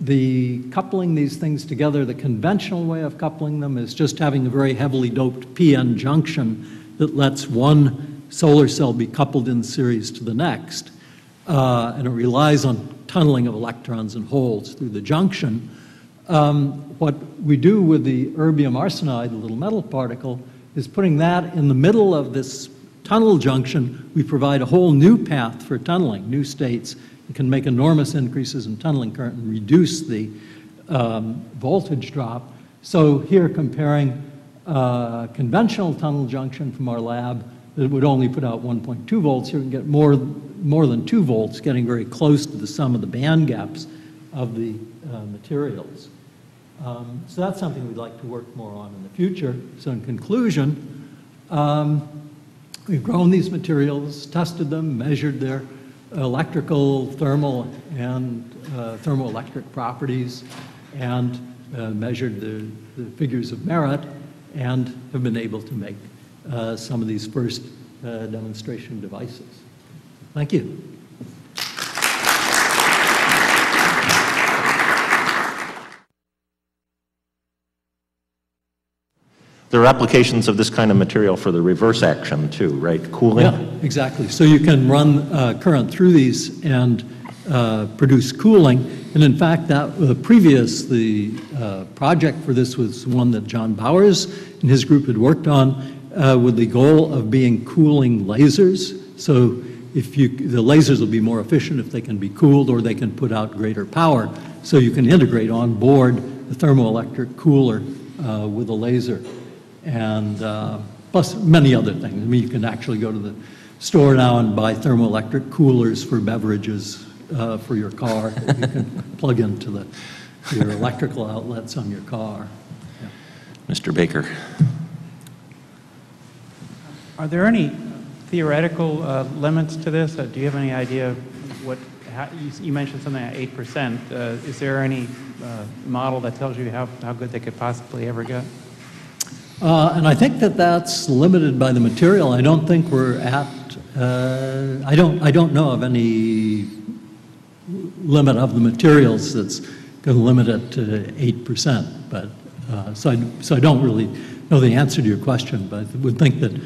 the coupling these things together, the conventional way of coupling them is just having a very heavily doped PN junction that lets one solar cell be coupled in series to the next. And it relies on tunneling of electrons and holes through the junction. What we do with the erbium arsenide, the little metal particle, is putting that in the middle of this tunnel junction. We provide a whole new path for tunneling, new states. It can make enormous increases in tunneling current and reduce the voltage drop. So here, comparing conventional tunnel junction from our lab that would only put out 1.2 volts, here we can get more than 2 volts, getting very close to the sum of the band gaps of the materials. So that's something we'd like to work more on in the future. So in conclusion, we've grown these materials, tested them, measured their electrical, thermal, and thermoelectric properties, and measured the figures of merit, and have been able to make some of these first demonstration devices. Thank you. There are applications of this kind of material for the reverse action too, right? Cooling? Yeah, exactly. So you can run current through these and produce cooling. And in fact, that the project for this was one that John Bowers and his group had worked on with the goal of being cooling lasers. So if the lasers will be more efficient if they can be cooled, or they can put out greater power. So you can integrate on board the thermoelectric cooler with a laser. And plus many other things. I mean, you can actually go to the store now and buy thermoelectric coolers for beverages for your car. You can plug into your electrical outlets on your car. Yeah. Mr. Baker. Are there any theoretical limits to this? Do you have any idea you mentioned something at 8%. Is there any model that tells you how good they could possibly ever get? And I think that that's limited by the material. I don't think we're at, I don't know of any limit of the materials that's going to limit it to 8%. But, so I don't really know the answer to your question, but I would think that,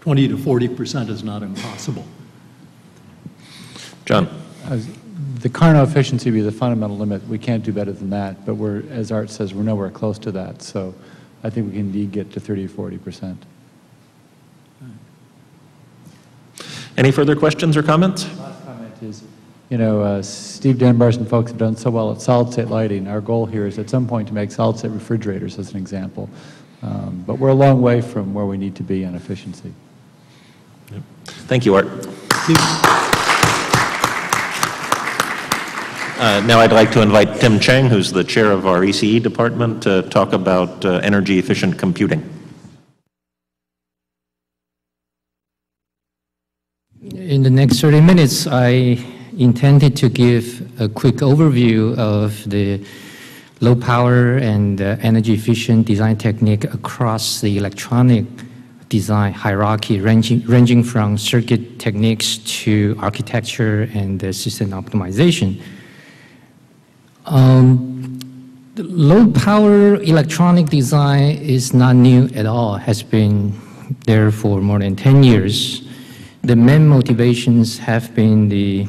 20 to 40% is not impossible. John. The Carnot efficiency would be the fundamental limit. We can't do better than that, but we're, as Art says, we're nowhere close to that. So I think we can indeed get to 30 or 40%. Any further questions or comments? Last comment is, Steve DenBaars and folks have done so well at solid-state lighting. Our goal here is at some point to make solid-state refrigerators, as an example. But we're a long way from where we need to be on efficiency. Yep. Thank you, Art. Thank you. Now I'd like to invite Tim Cheng, who's the chair of our ECE department, to talk about energy-efficient computing. In the next 30 minutes, I intended to give a quick overview of the low-power and energy-efficient design technique across the electronic design hierarchy, ranging from circuit techniques to architecture and system optimization. The low-power electronic design is not new at all, has been there for more than 10 years. The main motivations have been the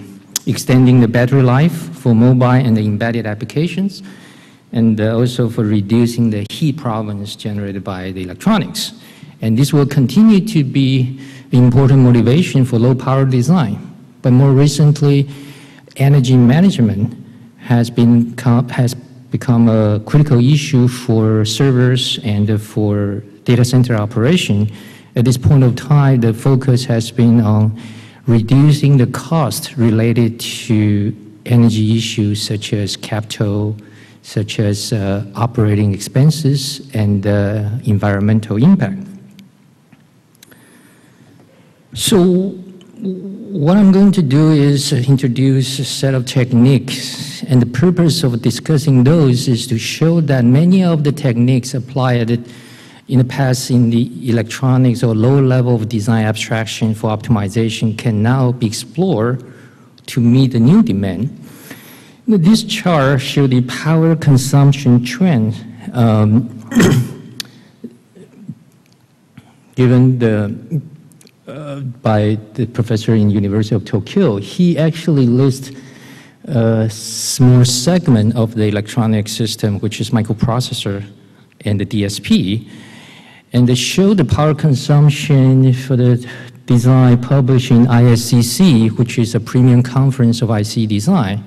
extending the battery life for mobile and the embedded applications, and also for reducing the heat problems generated by the electronics. And this will continue to be important motivation for low power design. But more recently, energy management has become a critical issue for servers and for data center operation. At this point of time, the focus has been on reducing the cost related to energy issues such as capital, such as operating expenses, and environmental impact. So what I'm going to do is introduce a set of techniques, and the purpose of discussing those is to show that many of the techniques applied in the past in the electronics or low level of design abstraction for optimization can now be explored to meet the new demand. This chart shows the power consumption trend given by the professor in University of Tokyo. He actually lists a small segment of the electronic system, which is microprocessor and the DSP, and they show the power consumption for the design published in ISCC, which is a premium conference of IC design.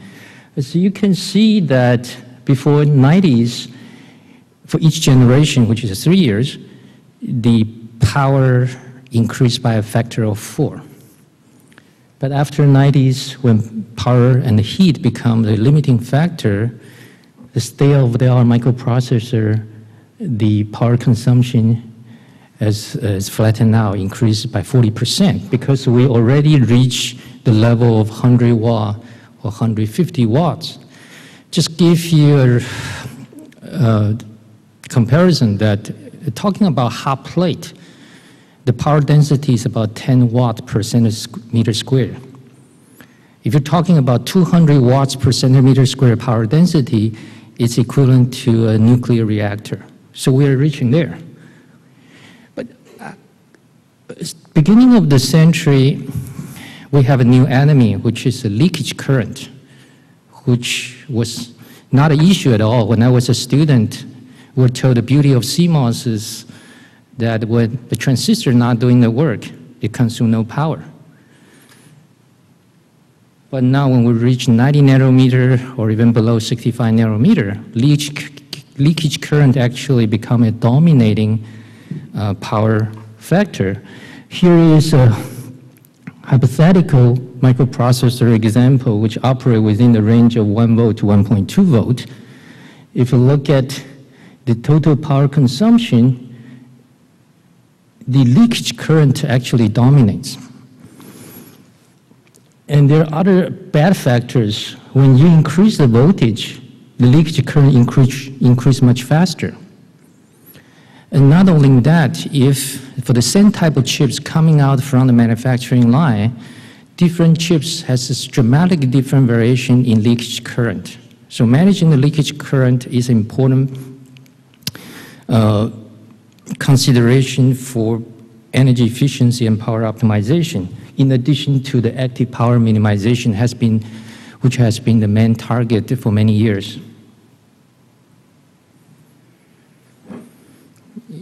So you can see that before the 90s, for each generation, which is 3 years, the power increased by a factor of 4. But after the 90s, when power and heat become the limiting factor, the state-of-the-art microprocessor, the power consumption has flattened out, increased by 40%, because we already reached the level of 100 watt or 150 watts. Just give you a comparison that talking about hot plate, the power density is about 10 watts per centimeter square. If you're talking about 200 watts per centimeter square power density, it's equivalent to a nuclear reactor. So we're reaching there. But beginning of the century, we have a new enemy, which is the leakage current, which was not an issue at all. When I was a student, we were told the beauty of CMOS is that when the transistor not doing the work, it consumes no power. But now when we reach 90 nanometer or even below 65 nanometer, leakage current actually become a dominating power factor. Here is a hypothetical microprocessor example which operates within the range of 1 volt to 1.2 volt. If you look at the total power consumption, the leakage current actually dominates. And there are other bad factors. When you increase the voltage, the leakage current increase much faster. And not only that, if for the same type of chips coming out from the manufacturing line, different chips has a dramatically different variation in leakage current. So managing the leakage current is important consideration for energy efficiency and power optimization, in addition to the active power minimization which has been the main target for many years.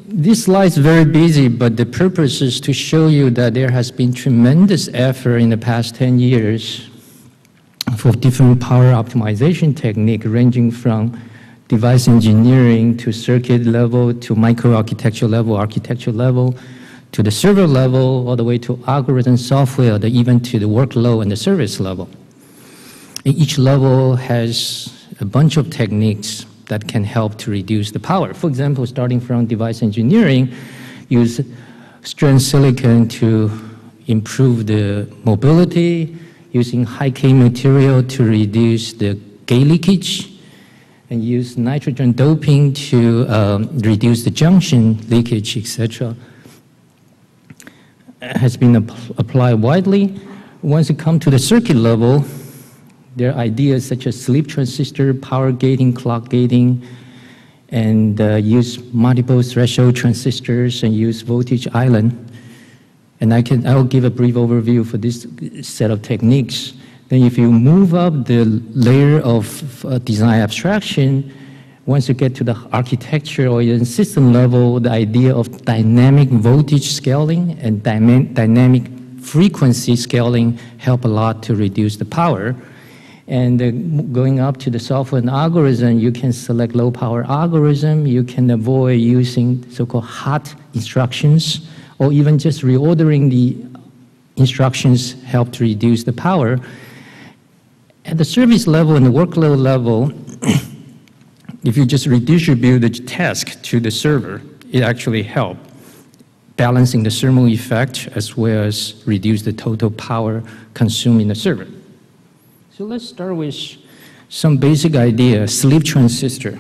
This slide is very busy, but the purpose is to show you that there has been tremendous effort in the past 10 years for different power optimization techniques ranging from device engineering to circuit level, to microarchitecture level, architecture level, to the server level, all the way to algorithm software, even to the workload and the service level. And each level has a bunch of techniques that can help to reduce the power. For example, starting from device engineering, use strand silicon to improve the mobility, using high-k material to reduce the gate leakage, and use nitrogen doping to reduce the junction leakage, etc. has been applied widely. Once you come to the circuit level, there are ideas such as sleep transistor, power gating, clock gating, and use multiple threshold transistors and use voltage island. And I will give a brief overview for this set of techniques. Then if you move up the layer of design abstraction, once you get to the architecture or even system level, the idea of dynamic voltage scaling and dynamic frequency scaling help a lot to reduce the power. And going up to the software and algorithm, you can select low power algorithm, you can avoid using so-called hot instructions, or even just reordering the instructions help to reduce the power. At the service level and the workload level, if you just redistribute the task to the server, it actually helps balancing the thermal effect as well as reduce the total power consumed in the server. So let's start with some basic idea, sleep transistor.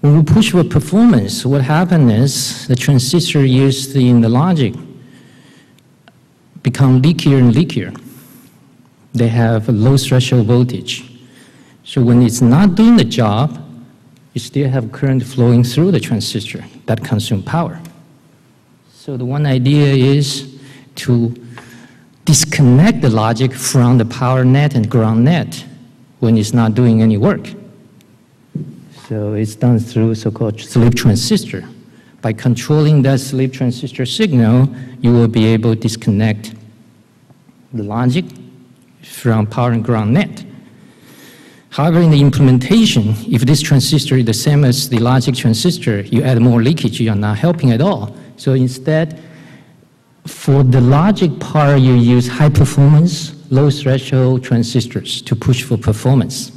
When we push for performance, what happens is the transistor used in the logic become leakier and leakier. They have a low threshold voltage. So when it's not doing the job, you still have current flowing through the transistor that consumes power. So the one idea is to disconnect the logic from the power net and ground net when it's not doing any work. So it's done through so-called sleep transistor. By controlling that sleep transistor signal, you will be able to disconnect the logic from power and ground net. However, in the implementation, if this transistor is the same as the logic transistor, you add more leakage, you are not helping at all. So instead, for the logic part, you use high performance, low threshold transistors to push for performance.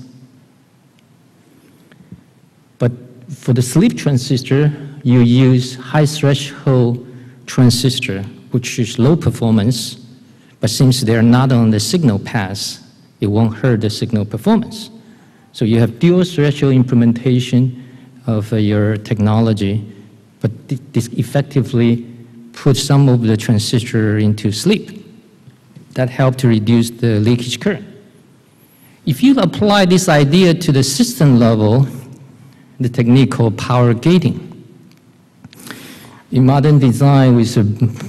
But for the sleep transistor, you use high threshold transistor, which is low performance, but since they're not on the signal path, it won't hurt the signal performance. So you have dual threshold implementation of your technology, but this effectively put some of the transistor into sleep. That helped to reduce the leakage current. If you apply this idea to the system level, the technique called power gating. In modern design with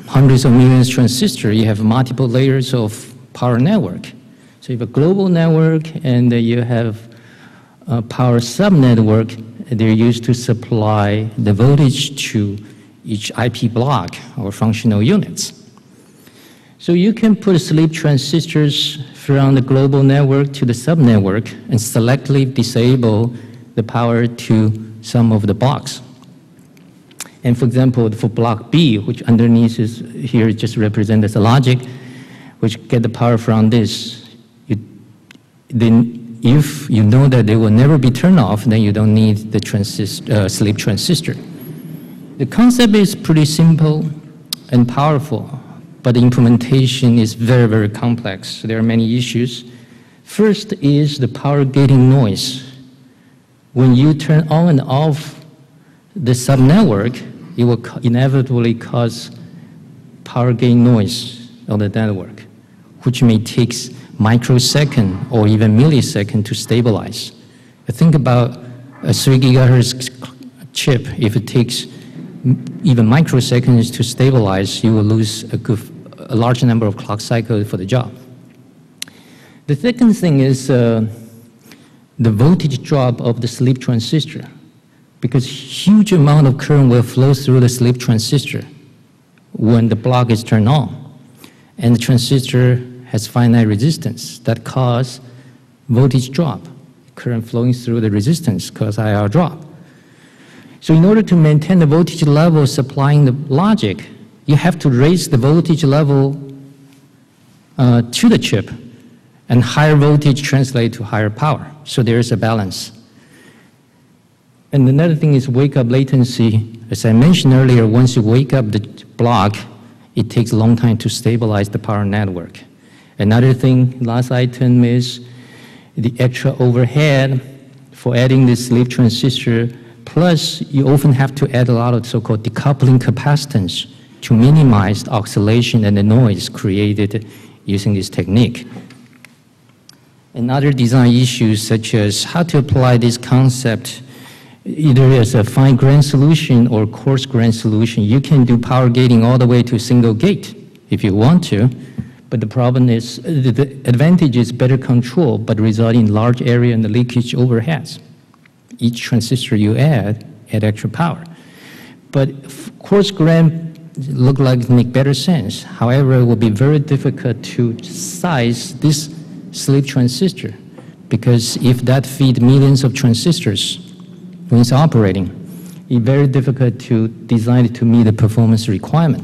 hundreds of millions of transistors, you have multiple layers of power network. So you have a global network and you have a power sub-network. They're used to supply the voltage to each IP block or functional units. So you can put sleep transistors from the global network to the subnetwork and selectively disable the power to some of the blocks. And for example, for block B, which underneath is here just represented as a logic, which get the power from this, then if you know that they will never be turned off, then you don't need the sleep transistor. The concept is pretty simple and powerful, but the implementation is very, very complex. There are many issues. First is the power gating noise. When you turn on and off the subnetwork, it will inevitably cause power gating noise on the network, which may take microseconds or even milliseconds to stabilize. Think about a 3 GHz chip. If it takes even microseconds to stabilize, you will lose a large number of clock cycles for the job. The second thing is the voltage drop of the sleep transistor, because huge amount of current will flow through the sleep transistor when the block is turned on, and the transistor has finite resistance that causes voltage drop. Current flowing through the resistance causes IR drop. So in order to maintain the voltage level supplying the logic, you have to raise the voltage level to the chip, and higher voltage translates to higher power. So there is a balance. And another thing is wake-up latency. As I mentioned earlier, once you wake up the block, it takes a long time to stabilize the power network. Another thing, last item, is the extra overhead for adding this sleep transistor. Plus, you often have to add a lot of so-called decoupling capacitance to minimize the oscillation and the noise created using this technique. And other design issues such as how to apply this concept either as a fine-grained solution or coarse-grained solution. You can do power gating all the way to a single gate if you want to, But the problem is, the advantage is better control, but resulting in large area and the leakage overheads. Each transistor you add extra power. But coarse grain look like make better sense. However, it will be very difficult to size this sleeve transistor, because if that feed millions of transistors when it's operating, it's very difficult to design it to meet the performance requirement.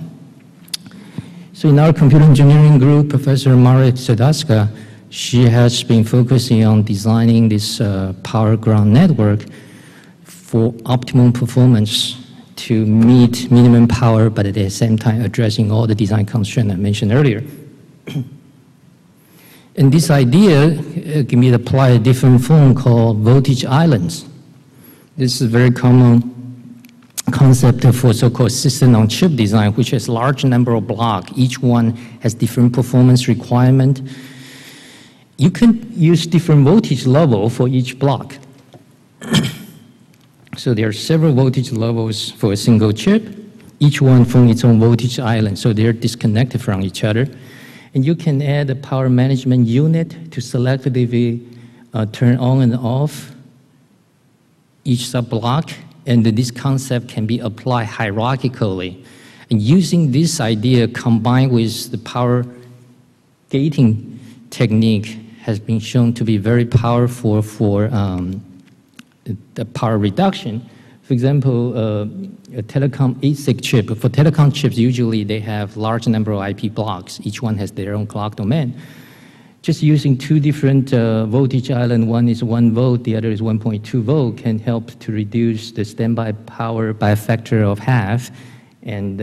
So in our computer engineering group, Professor Marek Sadowska, she has been focusing on designing this power ground network for optimum performance to meet minimum power, but at the same time addressing all the design constraints I mentioned earlier. And this idea can be applied a different form called voltage islands. This is a very common concept for so-called system-on-chip design, which has large number of blocks. Each one has different performance requirement. You can use different voltage level for each block. So there are several voltage levels for a single chip, each one from its own voltage island, so they're disconnected from each other. And you can add a power management unit to selectively turn on and off each sub-block, and this concept can be applied hierarchically. And using this idea combined with the power gating technique has been shown to be very powerful for the power reduction. For example, a telecom ASIC chip. For telecom chips, usually they have large number of IP blocks. Each one has their own clock domain. Just using two different voltage island, one is 1 volt, the other is 1.2 volt, can help to reduce the standby power by a factor of half, and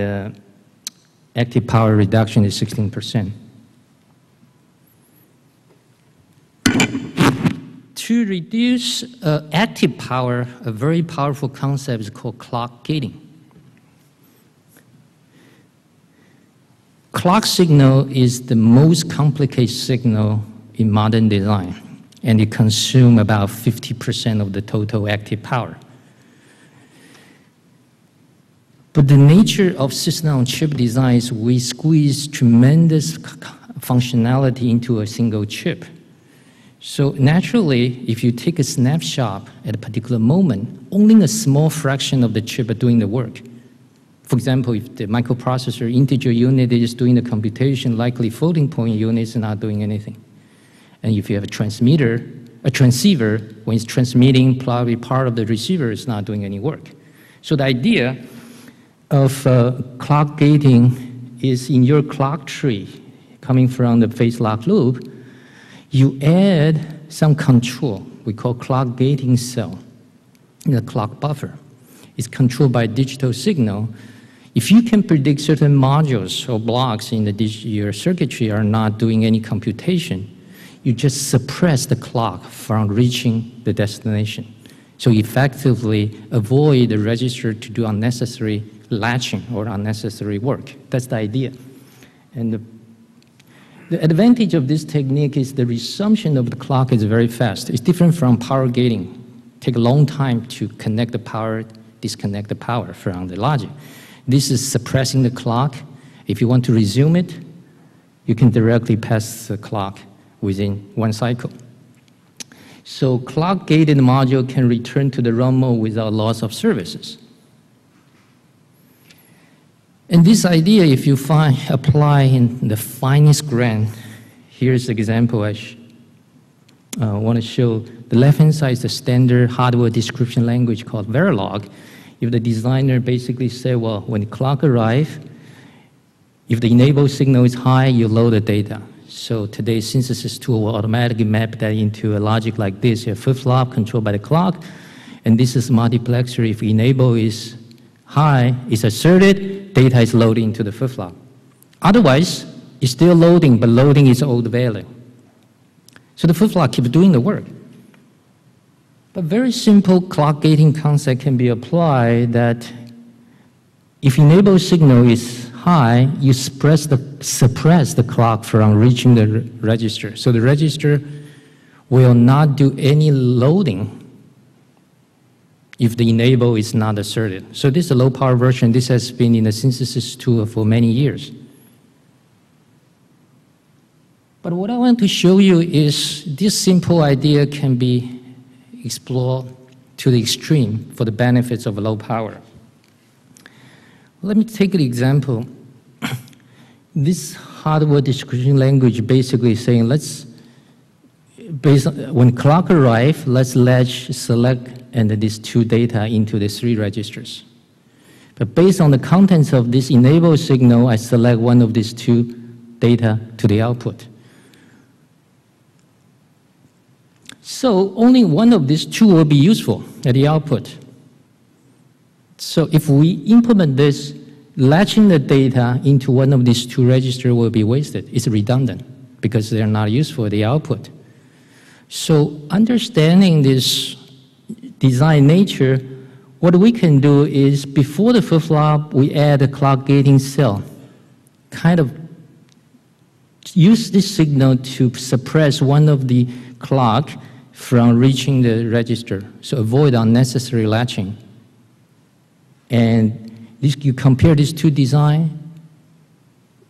active power reduction is 16%. To reduce active power, a very powerful concept is called clock gating. Clock signal is the most complicated signal in modern design, and it consumes about 50% of the total active power. But the nature of system-on-chip design is we squeeze tremendous functionality into a single chip. So naturally, if you take a snapshot at a particular moment, only a small fraction of the chip are doing the work. For example, if the microprocessor integer unit is doing the computation, likely floating point unit is not doing anything. And if you have a transceiver, when it's transmitting, probably part of the receiver is not doing any work. So the idea of clock gating is in your clock tree, coming from the phase lock loop, you add some control, we call clock gating cell, in the clock buffer. It's controlled by digital signal. If you can predict certain modules or blocks in your circuitry are not doing any computation, you just suppress the clock from reaching the destination. So effectively avoid the register to do unnecessary latching or unnecessary work. That's the idea. And the advantage of this technique is the resumption of the clock is very fast. It's different from power gating. It takes a long time to connect the power, disconnect the power from the logic. This is suppressing the clock. If you want to resume it, you can directly pass the clock within one cycle. So clock-gated module can return to the run mode without loss of services. And this idea, if you apply in the finest grain, here's an example I want to show. The left-hand side is the standard hardware description language called Verilog. If the designer basically say, well, when the clock arrives, if the enable signal is high, you load the data. So today's synthesis tool will automatically map that into a logic like this. You have flip-flop controlled by the clock, and this is multiplexer. If enable is high, is asserted, data is loaded into the flip-flop. Otherwise, it's still loading, but loading is old value. So the flip-flop keeps doing the work. But very simple clock gating concept can be applied that if enable signal is high, you suppress the clock from reaching the register. So the register will not do any loading if the enable is not asserted. So this is a low power version. This has been in the synthesis tool for many years. But what I want to show you is this simple idea can be explored to the extreme for the benefits of low power. Let me take an example. This hardware description language basically saying when clock arrives, let's latch select and these two data into the three registers. But based on the contents of this enable signal, I select one of these two data to the output. So only one of these two will be useful at the output. So if we implement this, latching the data into one of these two registers will be wasted. It's redundant because they're not useful at the output. So understanding this design nature, what we can do is before the flip-flop, we add a clock gating cell, kind of use this signal to suppress one of the clock from reaching the register, so avoid unnecessary latching. And this, you compare these two designs,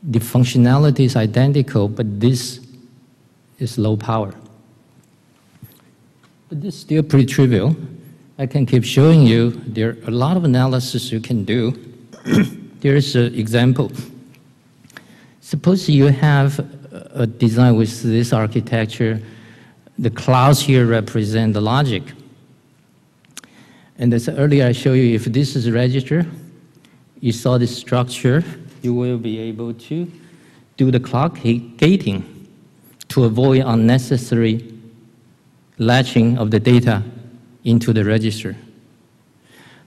the functionality is identical, but this is low power. But this is still pretty trivial. I can keep showing you. There are a lot of analysis you can do. There is an example. Suppose you have a design with this architecture. The clouds here represent the logic. And as earlier I showed you, if this is a register, you saw this structure, you will be able to do the clock gating to avoid unnecessary latching of the data into the register.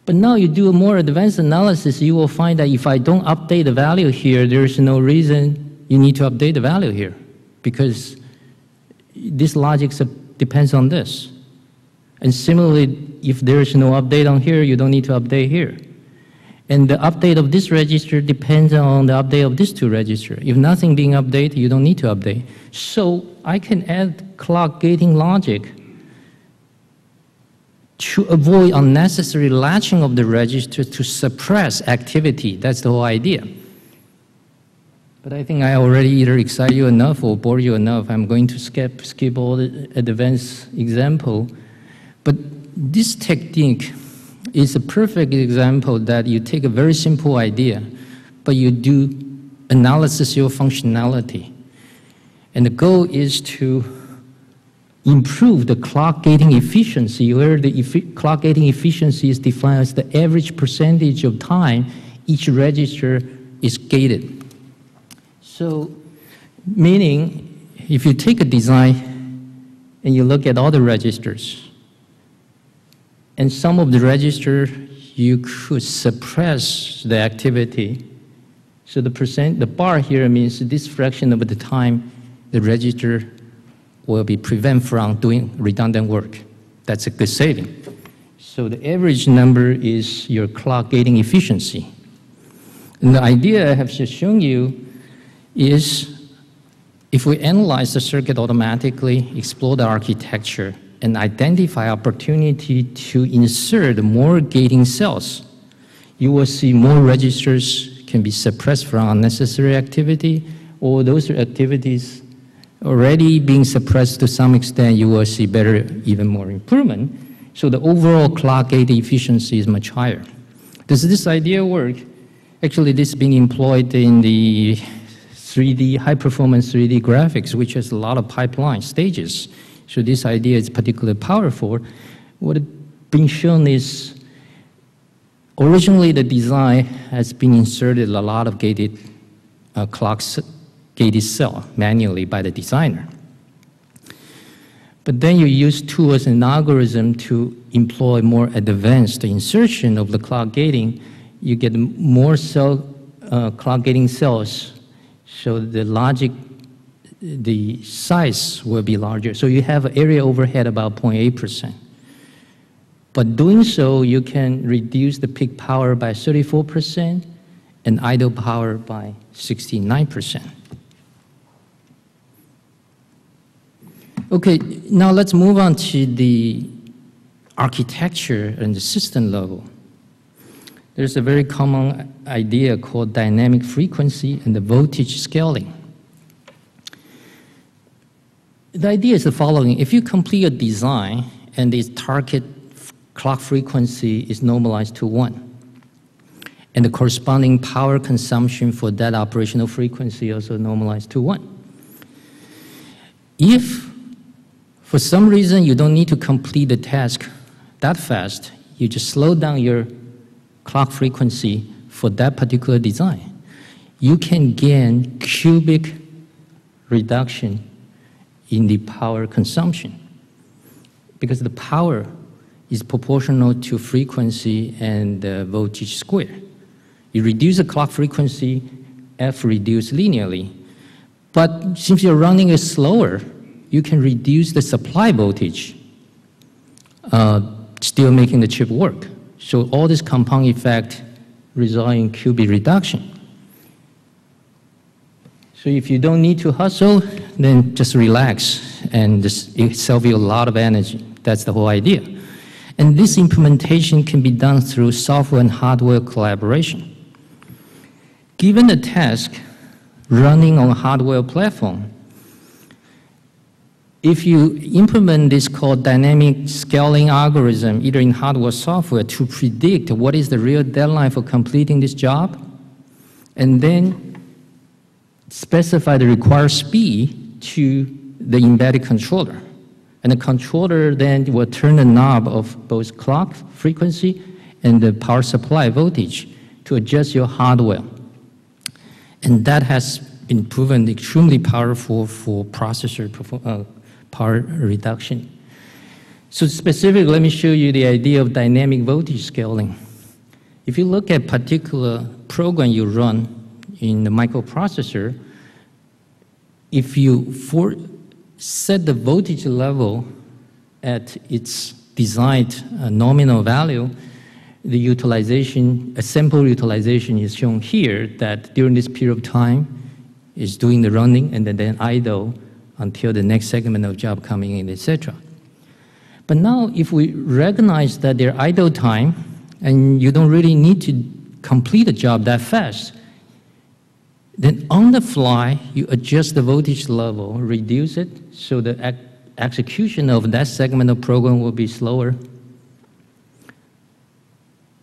But now you do a more advanced analysis, you will find that if I don't update the value here, there is no reason you need to update the value here, because this logic depends on this. And similarly, if there is no update on here, you don't need to update here. And the update of this register depends on the update of these two registers. If nothing being updated, you don't need to update. So I can add clock gating logic to avoid unnecessary latching of the register to suppress activity. That's the whole idea. But I think I already either excite you enough or bore you enough. I'm going to skip all the advanced example. But this technique is a perfect example that you take a very simple idea, but you do analysis your functionality. And the goal is to improve the clock gating efficiency, where the clock gating efficiency is defined as the average percentage of time each register is gated. So, meaning, if you take a design and you look at all the registers, and some of the register, you could suppress the activity. So the bar here means this fraction of the time the register will be prevented from doing redundant work. That's a good saving. So the average number is your clock gating efficiency. And the idea I have just shown you is if we analyze the circuit automatically, explore the architecture, and identify opportunity to insert more gating cells, you will see more registers can be suppressed from unnecessary activity, or those activities already being suppressed to some extent, you will see better, even more improvement. So the overall clock gate efficiency is much higher. Does this idea work? Actually, this is being employed in the 3D, high-performance 3D graphics, which has a lot of pipeline stages. So this idea is particularly powerful. What has been shown is originally the design has been inserted a lot of gated gated cell manually by the designer. But then you use tools and algorithms to employ more advanced insertion of the clock gating. You get more clock gating cells, so the logic, the size will be larger. So you have area overhead about 0.8%. But doing so, you can reduce the peak power by 34% and idle power by 69%. Okay, now let's move on to the architecture and the system level. There's a very common idea called dynamic frequency and the voltage scaling. The idea is the following. If you complete a design and the target clock frequency is normalized to 1, and the corresponding power consumption for that operational frequency also normalized to 1. If, for some reason, you don't need to complete the task that fast, you just slow down your clock frequency for that particular design, you can gain cubic reduction in the power consumption, because the power is proportional to frequency and voltage square. You reduce the clock frequency, F reduced linearly. But since you're running it slower, you can reduce the supply voltage, still making the chip work. So all this compound effect results in qubit reduction. So if you don't need to hustle, then just relax and just, it saves you a lot of energy. That's the whole idea. And this implementation can be done through software and hardware collaboration. Given the task running on a hardware platform, if you implement this called dynamic scaling algorithm, either in hardware or software, to predict what is the real deadline for completing this job, and then specify the required speed to the embedded controller. And the controller then will turn the knob of both clock frequency and the power supply voltage to adjust your hardware. And that has been proven extremely powerful for processor power reduction. So specifically, let me show you the idea of dynamic voltage scaling. If you look at a particular program you run in the microprocessor, if you set the voltage level at its desired nominal value, the utilization, a sample utilization is shown here that during this period of time is doing the running and then idle until the next segment of job coming in, etc. But now if we recognize that they're idle time and you don't really need to complete a job that fast, then on the fly you adjust the voltage level, reduce it, so the execution of that segment of program will be slower.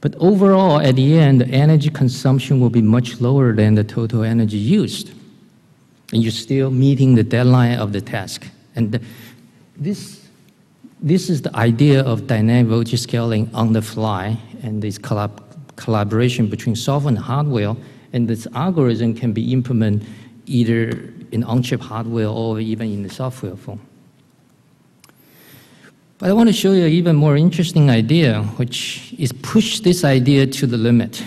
But overall, at the end, the energy consumption will be much lower than the total energy used. And you're still meeting the deadline of the task. And this is the idea of dynamic voltage scaling on the fly, and this collaboration between software and hardware. And this algorithm can be implemented either in on-chip hardware or even in the software form. But I want to show you an even more interesting idea, which is push this idea to the limit.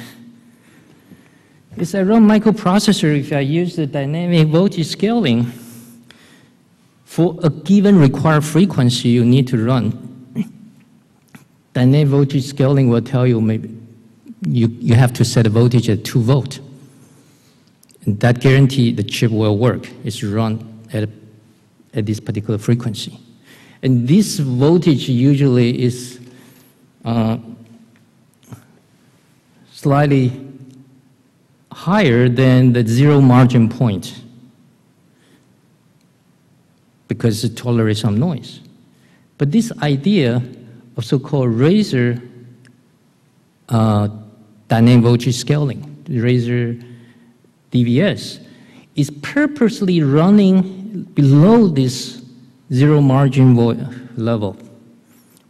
If I run microprocessor, if I use the dynamic voltage scaling, for a given required frequency you need to run, dynamic voltage scaling will tell you maybe you have to set a voltage at 2 volt. And that guarantee the chip will work. It's run at this particular frequency. And this voltage usually is slightly higher than the zero margin point because it tolerates some noise. But this idea of so-called razor dynamic voltage scaling, razor DVS, is purposely running below this zero margin level.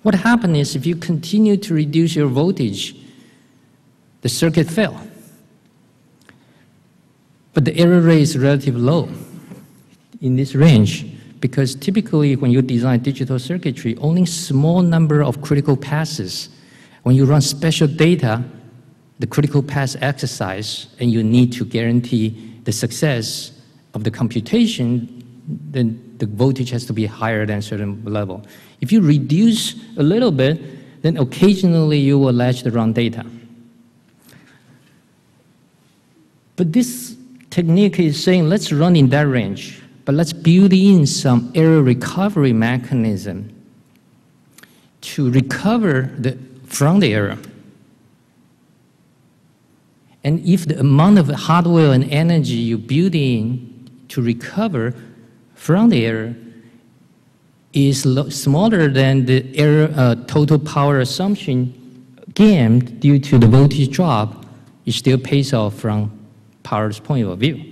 What happens is if you continue to reduce your voltage, the circuit fails. But the error rate is relatively low in this range because typically when you design digital circuitry, only small number of critical passes. When you run special data, the critical pass exercise, and you need to guarantee the success of the computation, then the voltage has to be higher than a certain level. If you reduce a little bit, then occasionally you will latch the wrong data. But this technique is saying, let's run in that range, but let's build in some error recovery mechanism to recover from the error. And if the amount of hardware and energy you build in to recover from the error is smaller than the error, total power assumption gained due to the voltage drop, it still pays off from power's point of view.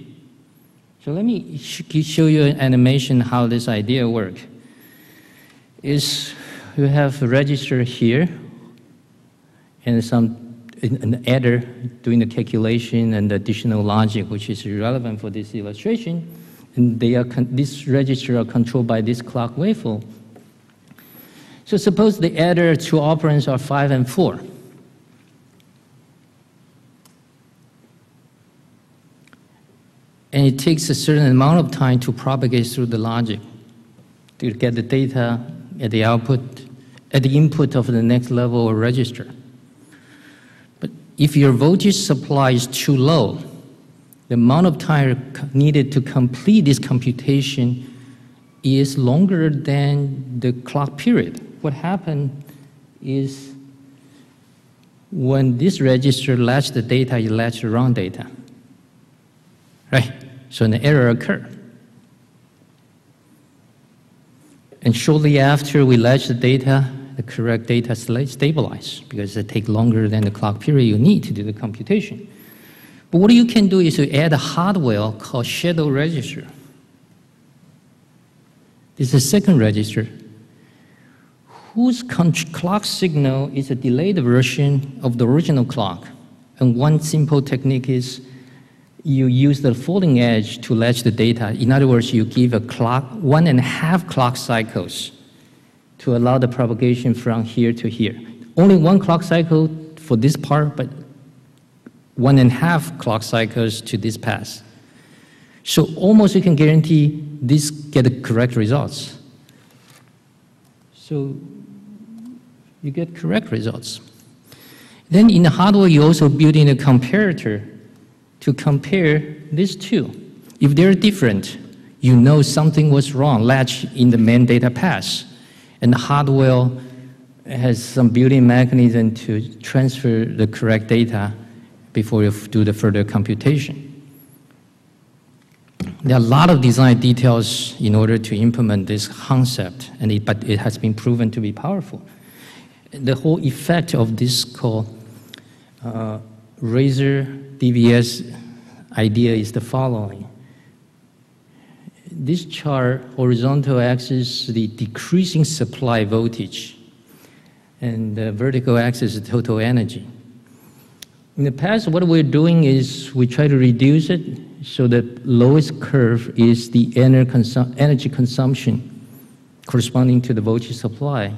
So let me show you an animation how this idea works. Is you have a register here and an adder doing the calculation and additional logic, which is irrelevant for this illustration. And they are this register are controlled by this clock waveform. So suppose the adder two operands are 5 and 4. And it takes a certain amount of time to propagate through the logic to get the data at the output, at the input of the next level or register. But if your voltage supply is too low, the amount of time needed to complete this computation is longer than the clock period. What happened is when this register latches the data, it latches the wrong data. Right? So an error occurred. And shortly after we latch the data, the correct data stabilizes because it takes longer than the clock period you need to do the computation. But what you can do is you add a hardware called shadow register. This is the second register, whose clock signal is a delayed version of the original clock. And one simple technique is you use the folding edge to latch the data. In other words, you give a clock 1.5 clock cycles to allow the propagation from here to here. Only one clock cycle for this part, but 1.5 clock cycles to this pass. So almost you can guarantee this get the correct results. So you get correct results. Then in the hardware, you also build in a comparator to compare these two. If they're different, you know something was wrong, latch in the main data pass. And the hardware has some built-in mechanism to transfer the correct data before you do the further computation. There are a lot of design details in order to implement this concept, and but it has been proven to be powerful. The whole effect of this called razor DVS idea is the following. This chart, horizontal axis, the decreasing supply voltage, and the vertical axis is total energy. In the past, what we're doing is we try to reduce it so the lowest curve is the energy consumption corresponding to the voltage supply.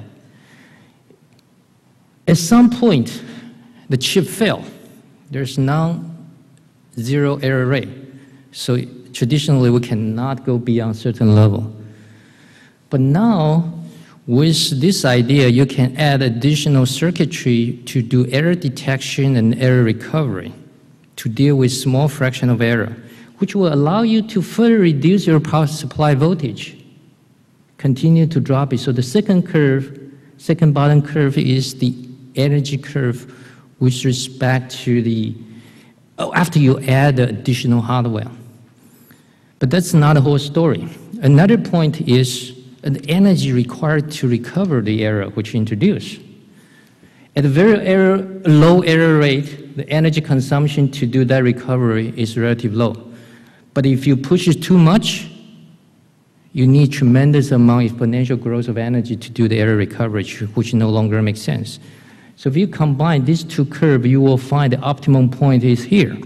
At some point, the chip failed. There's non-zero error rate. So traditionally, we cannot go beyond a certain level. But now, with this idea, you can add additional circuitry to do error detection and error recovery to deal with small fraction of error, which will allow you to further reduce your power supply voltage, continue to drop it. So the second curve, second bottom curve is the energy curve with respect to the, after you add the additional hardware. But that's not the whole story. Another point is the energy required to recover the error which you introduce. At a very low error rate, the energy consumption to do that recovery is relatively low. But if you push it too much, you need tremendous amount of exponential growth of energy to do the error recovery, which no longer makes sense. So if you combine these two curves, you will find the optimum point is here,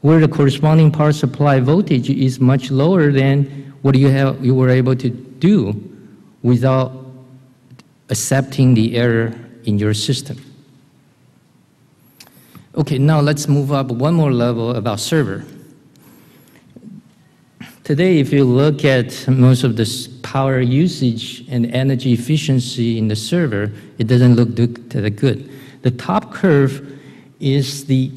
where the corresponding power supply voltage is much lower than what you were able to do without accepting the error in your system. Okay, now let's move up one more level about server. Today, if you look at most of the power usage and energy efficiency in the server, it doesn't look that good. The top curve is the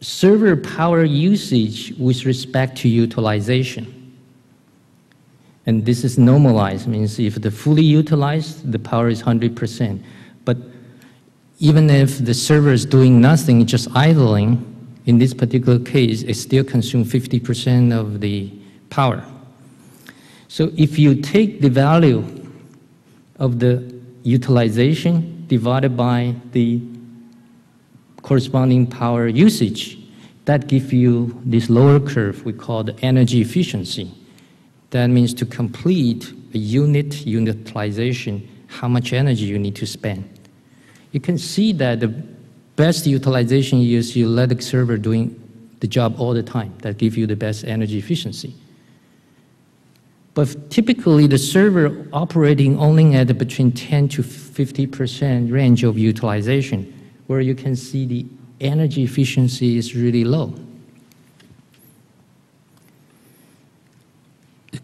server power usage with respect to utilization. And this is normalized, means if they're fully utilized, the power is 100%. But even if the server is doing nothing, just idling, in this particular case, it still consumes 50% of the power. So if you take the value of the utilization divided by the corresponding power usage, that gives you this lower curve we call the energy efficiency. That means to complete a unit utilization, how much energy you need to spend. You can see that the best utilization is you let the server doing the job all the time. That gives you the best energy efficiency. But typically the server operating only at between 10 to 50% range of utilization, where you can see the energy efficiency is really low.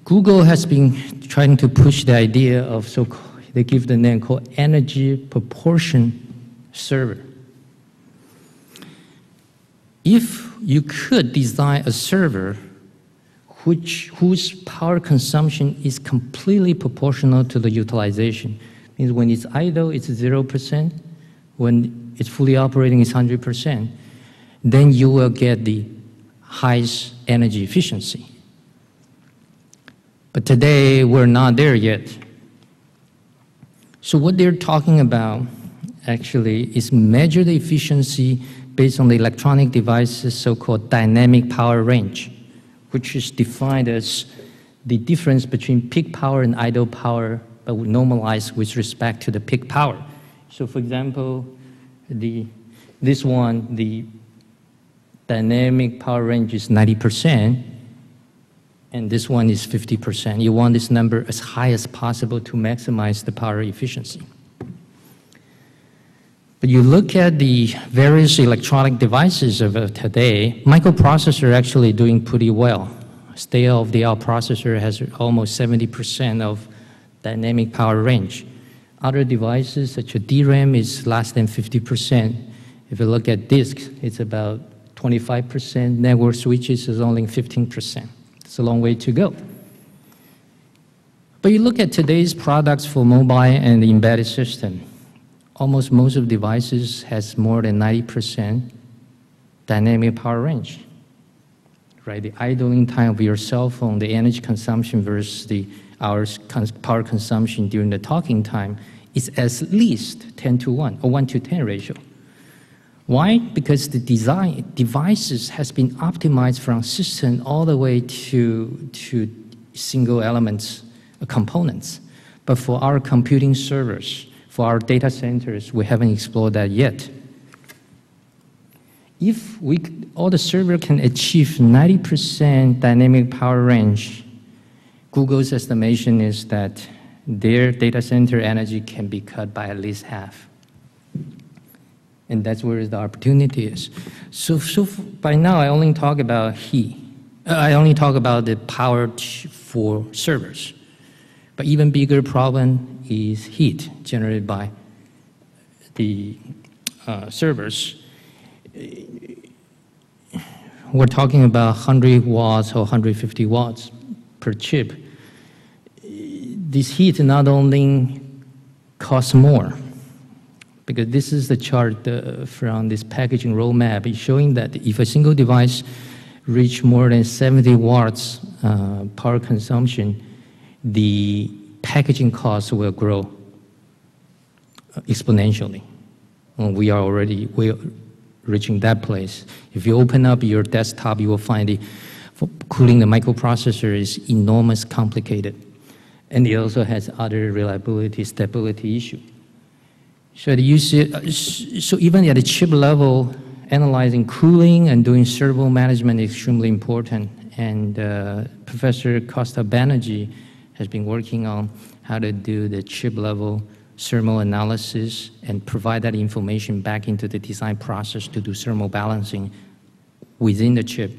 Google has been trying to push the idea of, so they give the name called energy proportion server. If you could design a server whose power consumption is completely proportional to the utilization. Means when it's idle, it's 0%. When it's fully operating, it's 100%. Then you will get the highest energy efficiency. But today, we're not there yet. So what they're talking about, actually, is measure the efficiency based on the electronic devices, so-called dynamic power range, which is defined as the difference between peak power and idle power, but would normalize with respect to the peak power. So for example, the dynamic power range is 90%, and this one is 50%. You want this number as high as possible to maximize the power efficiency. But you look at the various electronic devices of today, microprocessor actually doing pretty well. State-of-the-art processor has almost 70% of dynamic power range. Other devices, such as DRAM, is less than 50%. If you look at disks, it's about 25%. Network switches is only 15%. It's a long way to go. But you look at today's products for mobile and the embedded system. Almost most of devices has more than 90% dynamic power range, right? The idling time of your cell phone, the energy consumption versus the hours power consumption during the talking time is at least 10:1 or 1:10 ratio. Why? Because the design devices has been optimized from system all the way to single elements, components. But for our computing servers, for our data centers, we haven't explored that yet. If all the server can achieve 90% dynamic power range, Google's estimation is that their data center energy can be cut by at least half. And that's where the opportunity is. So by now, I only talk about the power for servers. But even bigger problem is heat generated by the servers. We're talking about 100 watts or 150 watts per chip. This heat not only costs more, because this is the chart from this packaging roadmap. It's showing that if a single device reaches more than 70 watts power consumption, the packaging costs will grow exponentially. And we are already reaching that place. If you open up your desktop, you will find cooling the microprocessor is enormous, complicated. And it also has other reliability, stability issue. So even at a chip level, analyzing cooling and doing servo management is extremely important. And Professor Costa-Banerjee has been working on how to do the chip-level thermal analysis and provide that information back into the design process to do thermal balancing within the chip.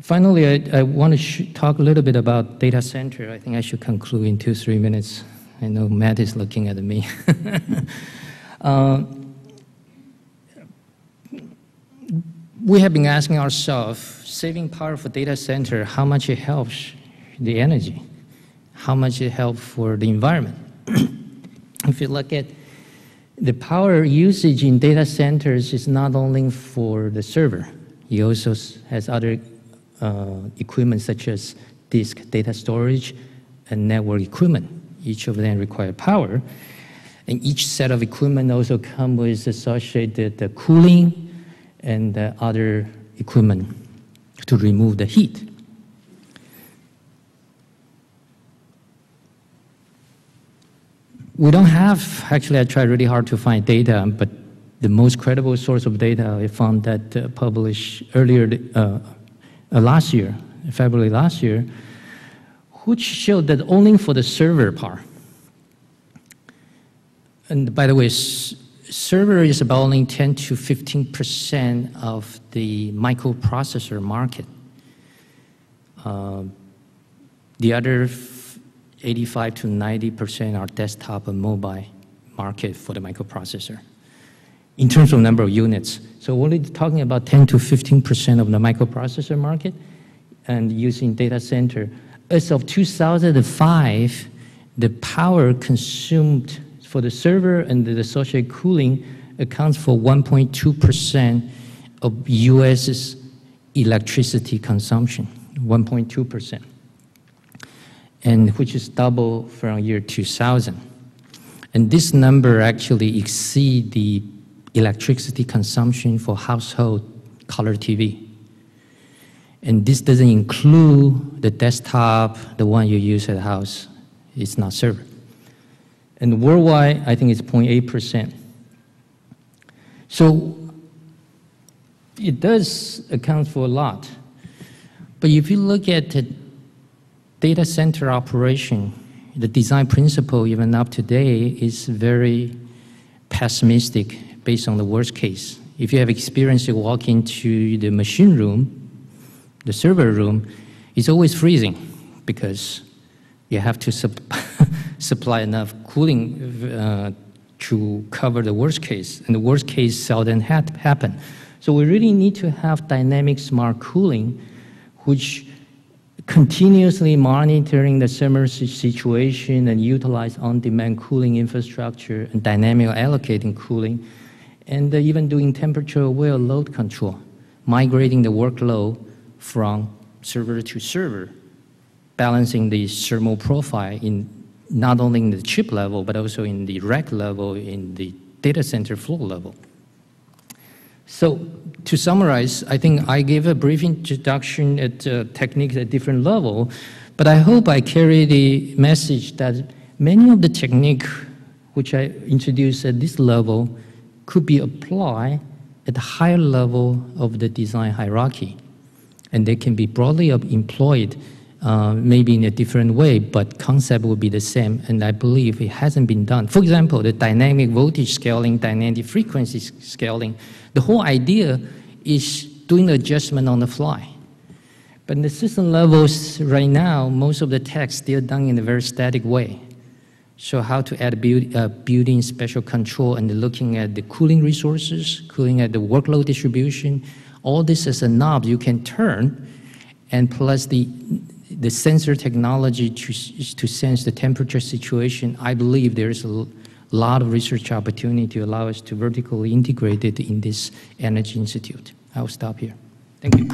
Finally, I want to talk a little bit about data center. I think I should conclude in 2-3 minutes. I know Matt is looking at me. We have been asking ourselves, saving power for data center, how much it helps the energy, how much it helps for the environment. If you look at the power usage in data centers, is not only for the server. It also has other equipment such as disk data storage and network equipment. Each of them require power. And each set of equipment also come with associated cooling and other equipment to remove the heat. We don't have, actually I tried really hard to find data, but the most credible source of data I found that published earlier last year, February last year, which showed that only for the server part. And by the way, server is about only 10 to 15% of the microprocessor market. The other 85 to 90% are desktop and mobile market for the microprocessor in terms of number of units. So we're only talking about 10 to 15% of the microprocessor market and using data center. As of 2005, the power consumed for the server and the associated cooling accounts for 1.2% of U.S.'s electricity consumption, 1.2%. and which is double from year 2000. And this number actually exceeds the electricity consumption for household color TV. And this doesn't include the desktop, the one you use at the house. It's not server. And worldwide, I think it's 0.8%. So it does account for a lot. But if you look at it, data center operation, the design principle even up today is very pessimistic based on the worst case. If you have experience, you walk into the machine room, the server room, it's always freezing because you have to supply enough cooling to cover the worst case, and the worst case seldom happen. So we really need to have dynamic smart cooling, which continuously monitoring the server situation and utilize on-demand cooling infrastructure and dynamic allocating cooling, and even doing temperature-aware load control, migrating the workload from server to server, balancing the thermal profile in not only in the chip level, but also in the rack level, in the data center floor level. So to summarize, I think I gave a brief introduction at techniques at different level, but I hope I carry the message that many of the techniques which I introduced at this level could be applied at the higher level of the design hierarchy. And they can be broadly employed, maybe in a different way, but concept will be the same, and I believe it hasn't been done. For example, the dynamic voltage scaling, dynamic frequency scaling, the whole idea is doing the adjustment on the fly. But in the system levels right now, most of the tests still done in a very static way. So how to add building special control and looking at the cooling resources, cooling at the workload distribution, all this is a knob you can turn, and plus the sensor technology to sense the temperature situation. I believe there is a lot of research opportunity to allow us to vertically integrate it in this Energy Institute. I'll stop here. Thank you.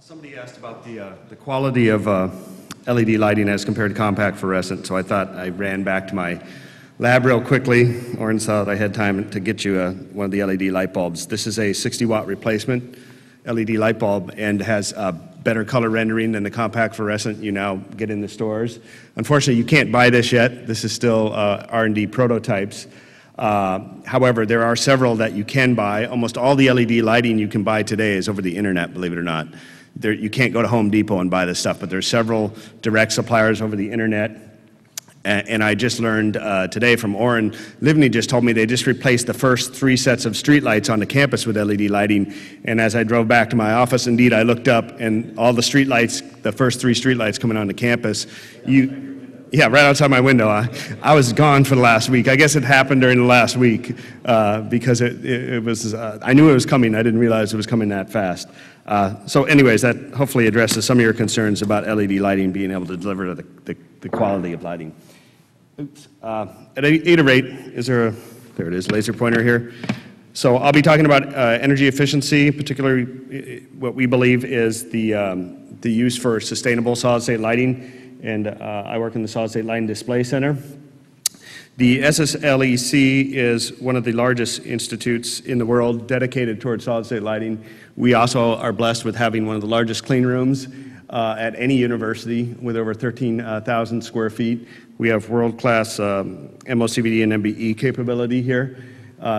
Somebody asked about the quality of LED lighting as compared to compact fluorescent, so I thought I ran back to my lab real quickly. Oren saw that I had time to get you one of the LED light bulbs. This is a 60-watt replacement LED light bulb and has better color rendering than the compact fluorescent you now get in the stores. Unfortunately, you can't buy this yet. This is still R&D prototypes. However, there are several that you can buy. Almost all the LED lighting you can buy today is over the internet, believe it or not. There, you can't go to Home Depot and buy this stuff, but there's several direct suppliers over the internet. And I just learned today from Oren Livney just told me they just replaced the first 3 sets of streetlights on the campus with LED lighting. And as I drove back to my office, indeed, I looked up and all the streetlights, the first 3 streetlights coming on the campus, yeah, right outside my window. I was gone for the last week. I guess it happened during the last week because it was, I knew it was coming. I didn't realize it was coming that fast. So anyways, that hopefully addresses some of your concerns about LED lighting being able to deliver the quality of lighting. At any rate, is there a There it is, laser pointer here. So I'll be talking about energy efficiency, particularly what we believe is the use for sustainable solid-state lighting, and I work in the Solid State Lighting Display Center. The SSLEC is one of the largest institutes in the world dedicated towards solid-state lighting. We also are blessed with having one of the largest clean rooms at any university with over 13,000 square feet. We have world-class MOCVD and MBE capability here,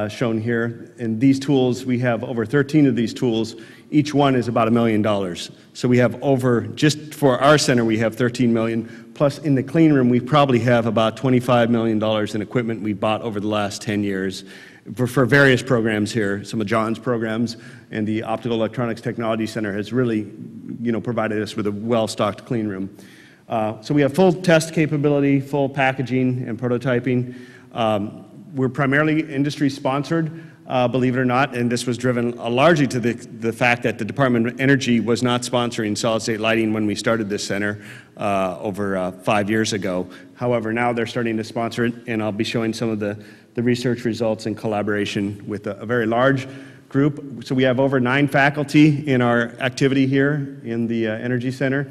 shown here. And these tools, we have over 13 of these tools. Each one is about $1 million. So we have over, just for our center, we have $13 million. Plus, in the clean room, we probably have about $25 million in equipment we bought over the last 10 years for various programs here. Some of John's programs and the Optical Electronics Technology Center has really, you know, provided us with a well-stocked clean room. So we have full test capability, full packaging and prototyping. We're primarily industry-sponsored. Believe it or not, and this was driven largely to the fact that the Department of Energy was not sponsoring solid-state lighting when we started this center over 5 years ago. However, now they're starting to sponsor it, and I'll be showing some of the research results in collaboration with a very large group. So we have over 9 faculty in our activity here in the Energy Center.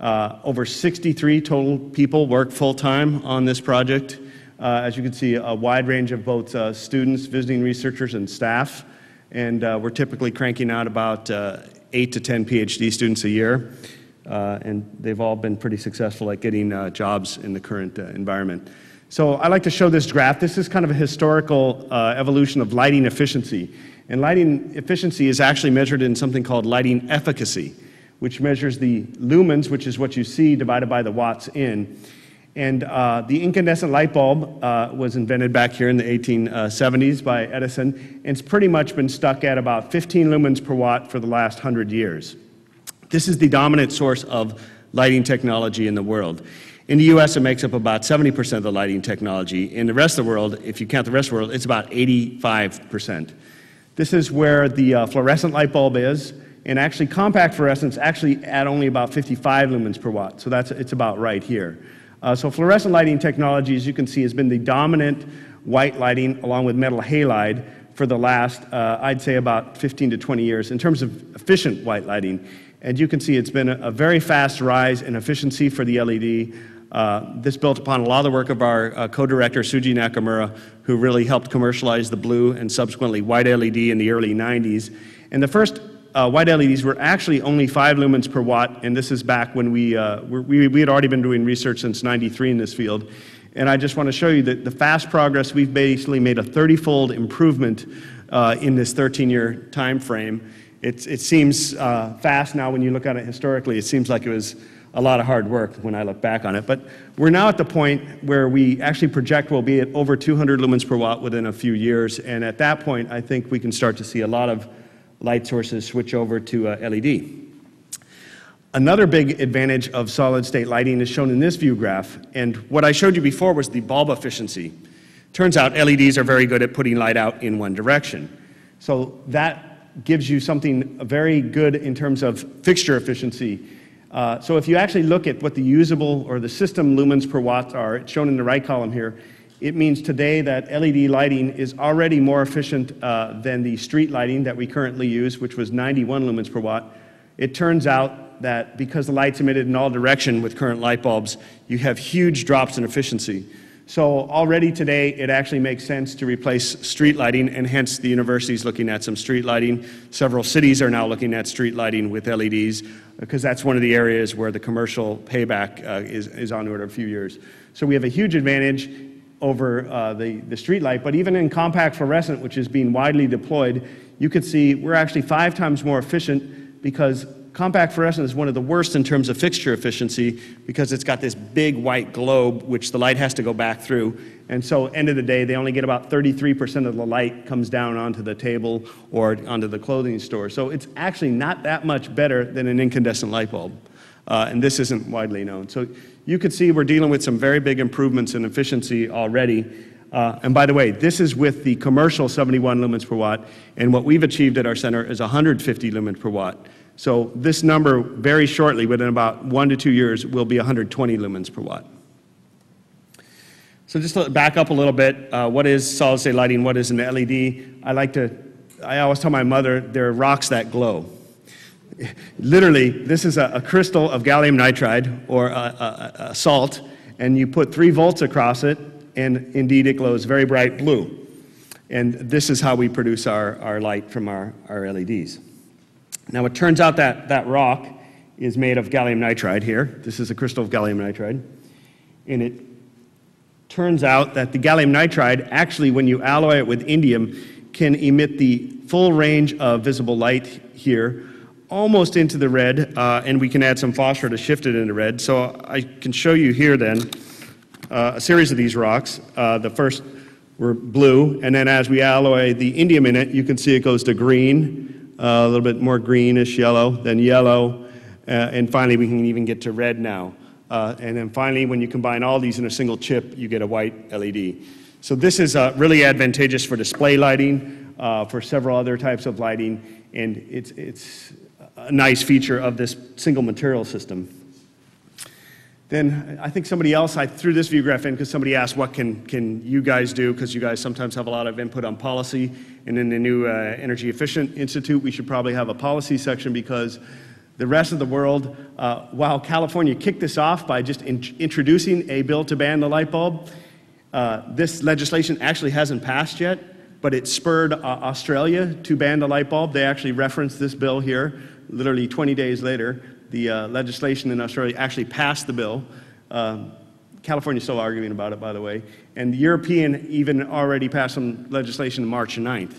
Over 63 total people work full-time on this project. As you can see, a wide range of both students, visiting researchers, and staff. And we're typically cranking out about 8 to 10 PhD students a year. And they've all been pretty successful at getting jobs in the current environment. So I like to show this graph. This is kind of a historical evolution of lighting efficiency. And lighting efficiency is actually measured in something called lighting efficacy, which measures the lumens, which is what you see, divided by the watts in. And the incandescent light bulb was invented back here in the 1870s by Edison, and it's pretty much been stuck at about 15 lumens per watt for the last 100 years. This is the dominant source of lighting technology in the world. In the US, it makes up about 70% of the lighting technology. In the rest of the world, if you count the rest of the world, it's about 85%. This is where the fluorescent light bulb is, and actually compact fluorescents actually add only about 55 lumens per watt, so it's about right here. So fluorescent lighting technology, as you can see, has been the dominant white lighting along with metal halide for the last, I'd say, about 15 to 20 years in terms of efficient white lighting. And you can see it's been a very fast rise in efficiency for the LED. This built upon a lot of the work of our co-director, Shuji Nakamura, who really helped commercialize the blue and subsequently white LED in the early 90s. And the first white LEDs were actually only 5 lumens per watt, and this is back when we had already been doing research since '93 in this field. And I just want to show you that the fast progress, we've basically made a 30-fold improvement in this 13-year time frame. It seems fast now when you look at it historically. It seems like it was a lot of hard work when I look back on it. But we're now at the point where we actually project we'll be at over 200 lumens per watt within a few years, and at that point, I think we can start to see a lot of light sources switch over to LED. Another big advantage of solid-state lighting is shown in this view graph, and what I showed you before was the bulb efficiency. Turns out LEDs are very good at putting light out in one direction. So that gives you something very good in terms of fixture efficiency. So if you actually look at what the usable or the system lumens per watt are, it's shown in the right column here, it means today that LED lighting is already more efficient than the street lighting that we currently use, which was 91 lumens per watt. It turns out that because the light's emitted in all directions with current light bulbs, you have huge drops in efficiency. So already today, it actually makes sense to replace street lighting, and hence the university's looking at some street lighting. Several cities are now looking at street lighting with LEDs, because that's one of the areas where the commercial payback is on order a few years. So we have a huge advantage over the street light, but even in compact fluorescent, which is being widely deployed, you could see we're actually 5 times more efficient, because compact fluorescent is one of the worst in terms of fixture efficiency, because it's got this big white globe which the light has to go back through, and so end of the day they only get about 33% of the light comes down onto the table or onto the clothing store. So it's actually not that much better than an incandescent light bulb. And this isn't widely known. So you can see we're dealing with some very big improvements in efficiency already. And by the way, this is with the commercial 71 lumens per watt, and what we've achieved at our center is 150 lumens per watt. So this number, very shortly, within about 1 to 2 years, will be 120 lumens per watt. So just to back up a little bit, what is solid-state lighting? What is an LED? I always tell my mother, there are rocks that glow. Literally, this is a crystal of gallium nitride, or a salt, and you put 3 volts across it, and indeed it glows very bright blue. And this is how we produce our light from our LEDs. Now it turns out that that rock is made of gallium nitride here. This is a crystal of gallium nitride. And it turns out that the gallium nitride, actually when you alloy it with indium, can emit the full range of visible light here, almost into the red, and we can add some phosphor to shift it into red. So I can show you here then a series of these rocks. The first were blue, and then as we alloy the indium in it, you can see it goes to green, a little bit more greenish yellow, then yellow, and finally we can even get to red now. And then finally, when you combine all these in a single chip, you get a white LED. So this is really advantageous for display lighting, for several other types of lighting, and it's a nice feature of this single material system. Then I think somebody else, I threw this view graph in because somebody asked, what can you guys do? Because you guys sometimes have a lot of input on policy, and in the new Energy Efficient Institute, we should probably have a policy section, because the rest of the world, while California kicked this off by just introducing a bill to ban the light bulb, this legislation actually hasn't passed yet, but it spurred Australia to ban the light bulb. They actually referenced this bill here. Literally 20 days later, the legislation in Australia actually passed the bill. California's still arguing about it, by the way. And the European even already passed some legislation March 9th.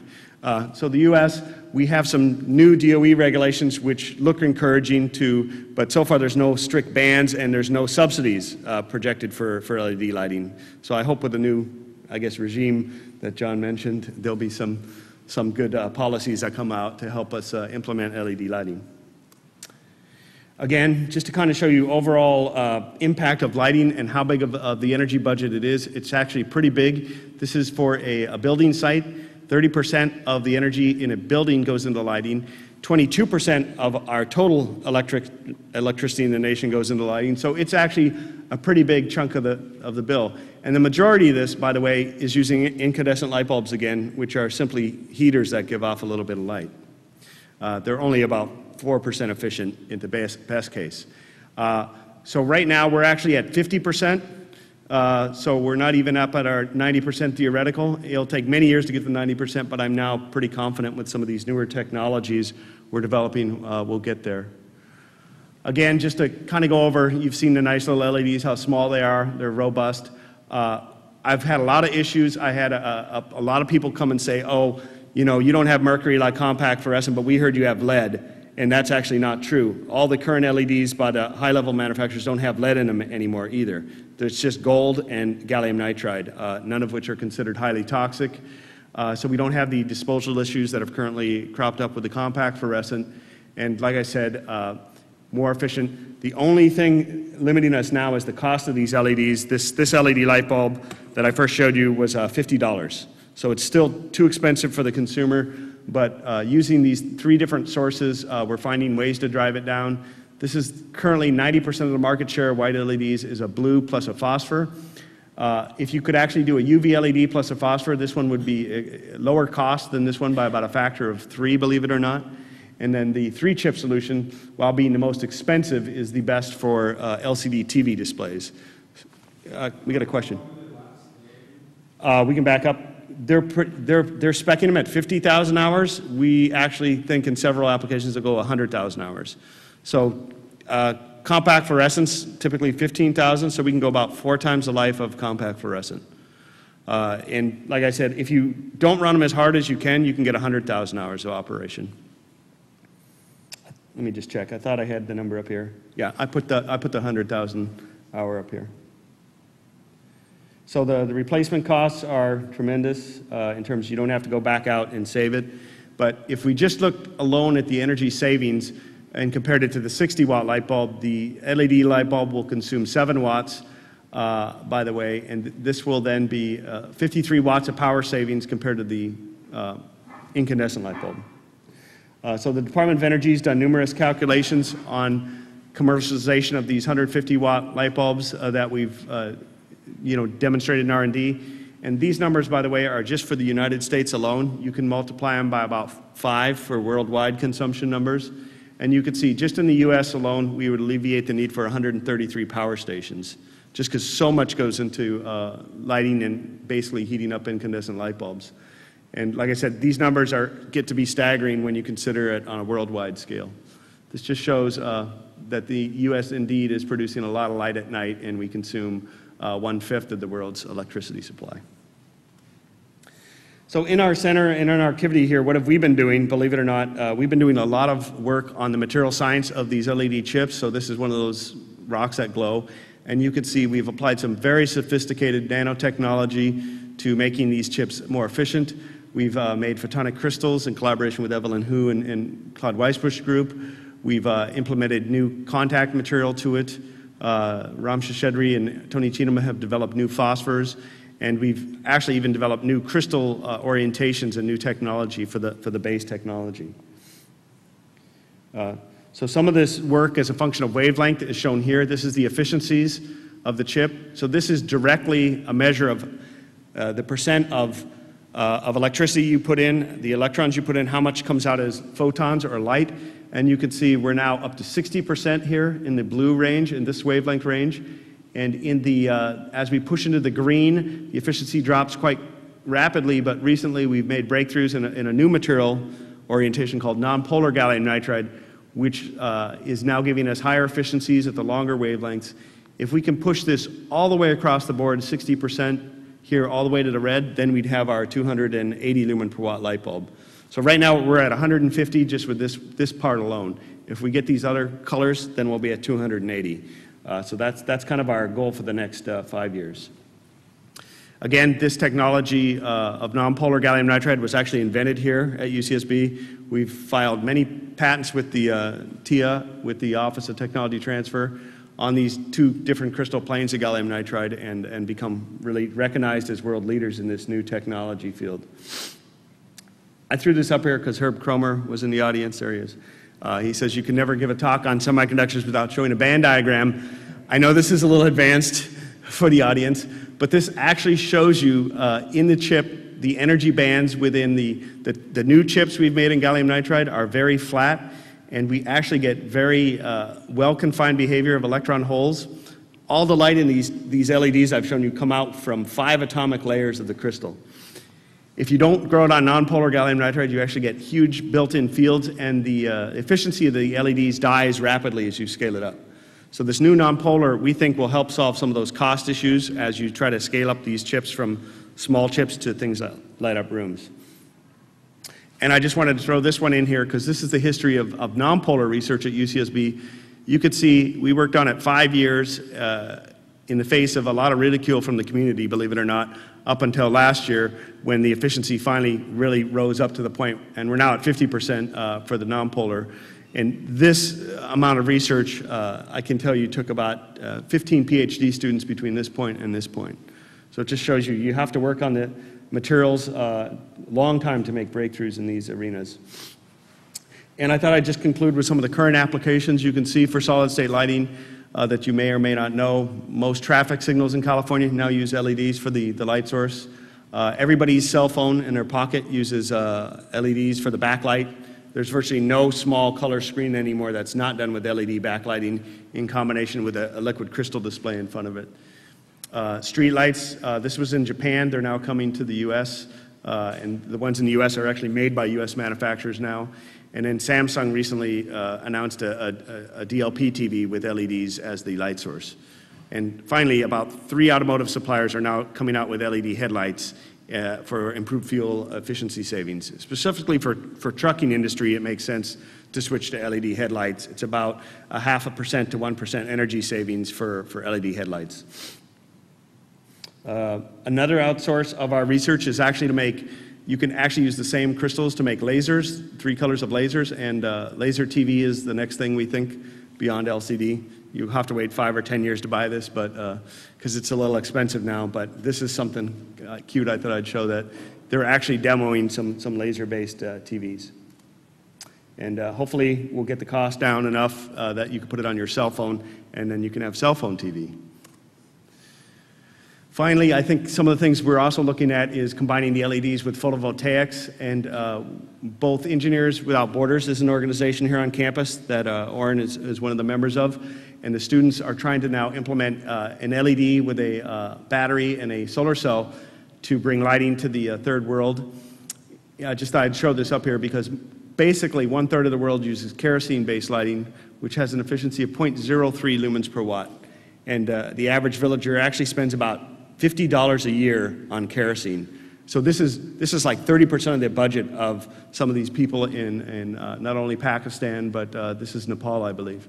So the U.S., we have some new DOE regulations which look encouraging to, but so far there's no strict bans and there's no subsidies projected for LED lighting. So I hope with the new, I guess, regime that John mentioned, there'll be some good policies that come out to help us implement LED lighting. Again, just to kind of show you overall impact of lighting and how big of the energy budget it is, it's actually pretty big. This is for a building site. 30% of the energy in a building goes into lighting. 22% of our total electricity in the nation goes into lighting. So it's actually a pretty big chunk of the bill. And the majority of this, by the way, is using incandescent light bulbs again, which are simply heaters that give off a little bit of light. They're only about 4% efficient in the best case. So right now we're actually at 50%. So we're not even up at our 90% theoretical. It'll take many years to get to 90%, but I'm now pretty confident with some of these newer technologies we're developing, we'll get there. Again, just to kind of go over, you've seen the nice little LEDs, how small they are, they're robust. I've had a lot of issues. I had a lot of people come and say, oh, you know, you don't have mercury like compact fluorescent, but we heard you have lead. And that's actually not true. All the current LEDs by the high-level manufacturers don't have lead in them anymore either. There's just gold and gallium nitride, none of which are considered highly toxic. So we don't have the disposal issues that have currently cropped up with the compact fluorescent. And like I said, more efficient. The only thing limiting us now is the cost of these LEDs. This LED light bulb that I first showed you was $50. So it's still too expensive for the consumer. But using these three different sources, we're finding ways to drive it down. This is currently 90% of the market share of white LEDs is a blue plus a phosphor. If you could actually do a UV LED plus a phosphor, this one would be a lower cost than this one by about a factor of 3, believe it or not. And then the 3-chip solution, while being the most expensive, is the best for LCD TV displays. We got a question. We can back up. They're speccing them at 50,000 hours. We actually think in several applications they'll go 100,000 hours. So compact fluorescence, typically 15,000, so we can go about 4 times the life of compact fluorescent. And like I said, if you don't run them as hard as you can get 100,000 hours of operation. Let me just check. I thought I had the number up here. Yeah, I put the 100,000 hour up here. So the replacement costs are tremendous in terms of you don't have to go back out and save it. But if we just looked alone at the energy savings and compared it to the 60-watt light bulb, the LED light bulb will consume 7 watts, by the way, and this will then be 53 watts of power savings compared to the incandescent light bulb. So the Department of Energy has done numerous calculations on commercialization of these 150-watt light bulbs that we've demonstrated in R&D. And these numbers, by the way, are just for the United States alone. You can multiply them by about 5 for worldwide consumption numbers. And you can see just in the US alone, we would alleviate the need for 133 power stations, just because so much goes into lighting and basically heating up incandescent light bulbs. And like I said, these numbers get to be staggering when you consider it on a worldwide scale. This just shows that the US indeed is producing a lot of light at night, and we consume 1/5 of the world's electricity supply. So in our center and in our activity here, what have we been doing? Believe it or not, we've been doing a lot of work on the material science of these LED chips. So this is one of those rocks that glow. And you can see we've applied some very sophisticated nanotechnology to making these chips more efficient. We've made photonic crystals in collaboration with Evelyn Hu and Claude Weisbuch's group. We've implemented new contact material to it. Ram Seshadri and Tony Chinam have developed new phosphors, and we've actually even developed new crystal orientations and new technology for the base technology. So some of this work as a function of wavelength is shown here. This is the efficiencies of the chip. So this is directly a measure of the percent of electricity you put in, the electrons you put in, how much comes out as photons or light. And you can see we're now up to 60% here in the blue range, in this wavelength range. And in the, as we push into the green, the efficiency drops quite rapidly, but recently we've made breakthroughs in a new material orientation called nonpolar gallium nitride, which is now giving us higher efficiencies at the longer wavelengths. If we can push this all the way across the board, 60% here all the way to the red, then we'd have our 280 lumen per watt light bulb. So right now we're at 150 just with this part alone. If we get these other colors, then we'll be at 280. So that's kind of our goal for the next 5 years. Again, this technology of nonpolar gallium nitride was actually invented here at UCSB. We've filed many patents with the TIA, with the Office of Technology Transfer, on these two different crystal planes of gallium nitride and become really recognized as world leaders in this new technology field. I threw this up here because Herb Kroemer was in the audience. There he is. He says, you can never give a talk on semiconductors without showing a band diagram. I know this is a little advanced for the audience, but this actually shows you in the chip the energy bands within the new chips we've made in gallium nitride are very flat, and we actually get very well-confined behavior of electron holes. All the light in these LEDs I've shown you come out from 5 atomic layers of the crystal. If you don't grow it on nonpolar gallium nitride, you actually get huge built-in fields, and the efficiency of the LEDs dies rapidly as you scale it up. So this new nonpolar, we think, will help solve some of those cost issues as you try to scale up these chips from small chips to things that light up rooms. And I just wanted to throw this one in here because this is the history of nonpolar research at UCSB. You could see we worked on it 5 years in the face of a lot of ridicule from the community, believe it or not, up until last year when the efficiency finally really rose up to the point, and we're now at 50% for the nonpolar. And this amount of research, I can tell you, took about 15 PhD students between this point and this point. So it just shows you, you have to work on the materials a long time to make breakthroughs in these arenas. And I thought I'd just conclude with some of the current applications you can see for solid-state lighting. That you may or may not know. Most traffic signals in California now use LEDs for the light source. Everybody's cell phone in their pocket uses LEDs for the backlight. There's virtually no small color screen anymore that's not done with LED backlighting in combination with a liquid crystal display in front of it. Street lights, this was in Japan. They're now coming to the US, and the ones in the US are actually made by US manufacturers now. And then Samsung recently announced a DLP TV with LEDs as the light source. And finally, about 3 automotive suppliers are now coming out with LED headlights for improved fuel efficiency savings. Specifically for trucking industry, it makes sense to switch to LED headlights. It's about 0.5% to 1% energy savings for LED headlights. Another outsource of our research is actually to make you can actually use the same crystals to make lasers, 3 colors of lasers, and laser TV is the next thing we think beyond LCD. You have to wait 5 or 10 years to buy this, but because it's a little expensive now, but this is something cute I thought I'd show that. They're actually demoing some laser-based TVs. And hopefully we'll get the cost down enough that you can put it on your cell phone, and then you can have cell phone TV. Finally, I think some of the things we're also looking at is combining the LEDs with photovoltaics, and both Engineers Without Borders is an organization here on campus that Oren is one of the members of, and the students are trying to now implement an LED with a battery and a solar cell to bring lighting to the third world. I just thought I'd show this up here because basically 1/3 of the world uses kerosene-based lighting, which has an efficiency of 0.03 lumens per watt, and the average villager actually spends about $50 a year on kerosene. So this is like 30% of the budget of some of these people in not only Pakistan, but this is Nepal, I believe.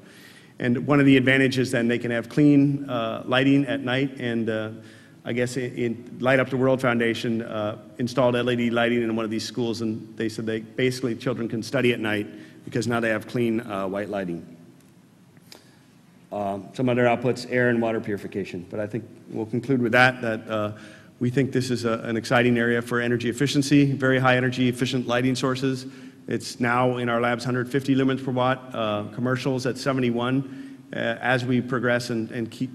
And one of the advantages then, they can have clean lighting at night, and I guess in Light Up the World Foundation installed LED lighting in one of these schools, and they said they basically children can study at night because now they have clean white lighting. Some other outputs, air and water purification. But I think we'll conclude with that we think this is an exciting area for energy efficiency, very high energy efficient lighting sources. It's now in our labs 150 lumens per watt, commercials at 71. As we progress and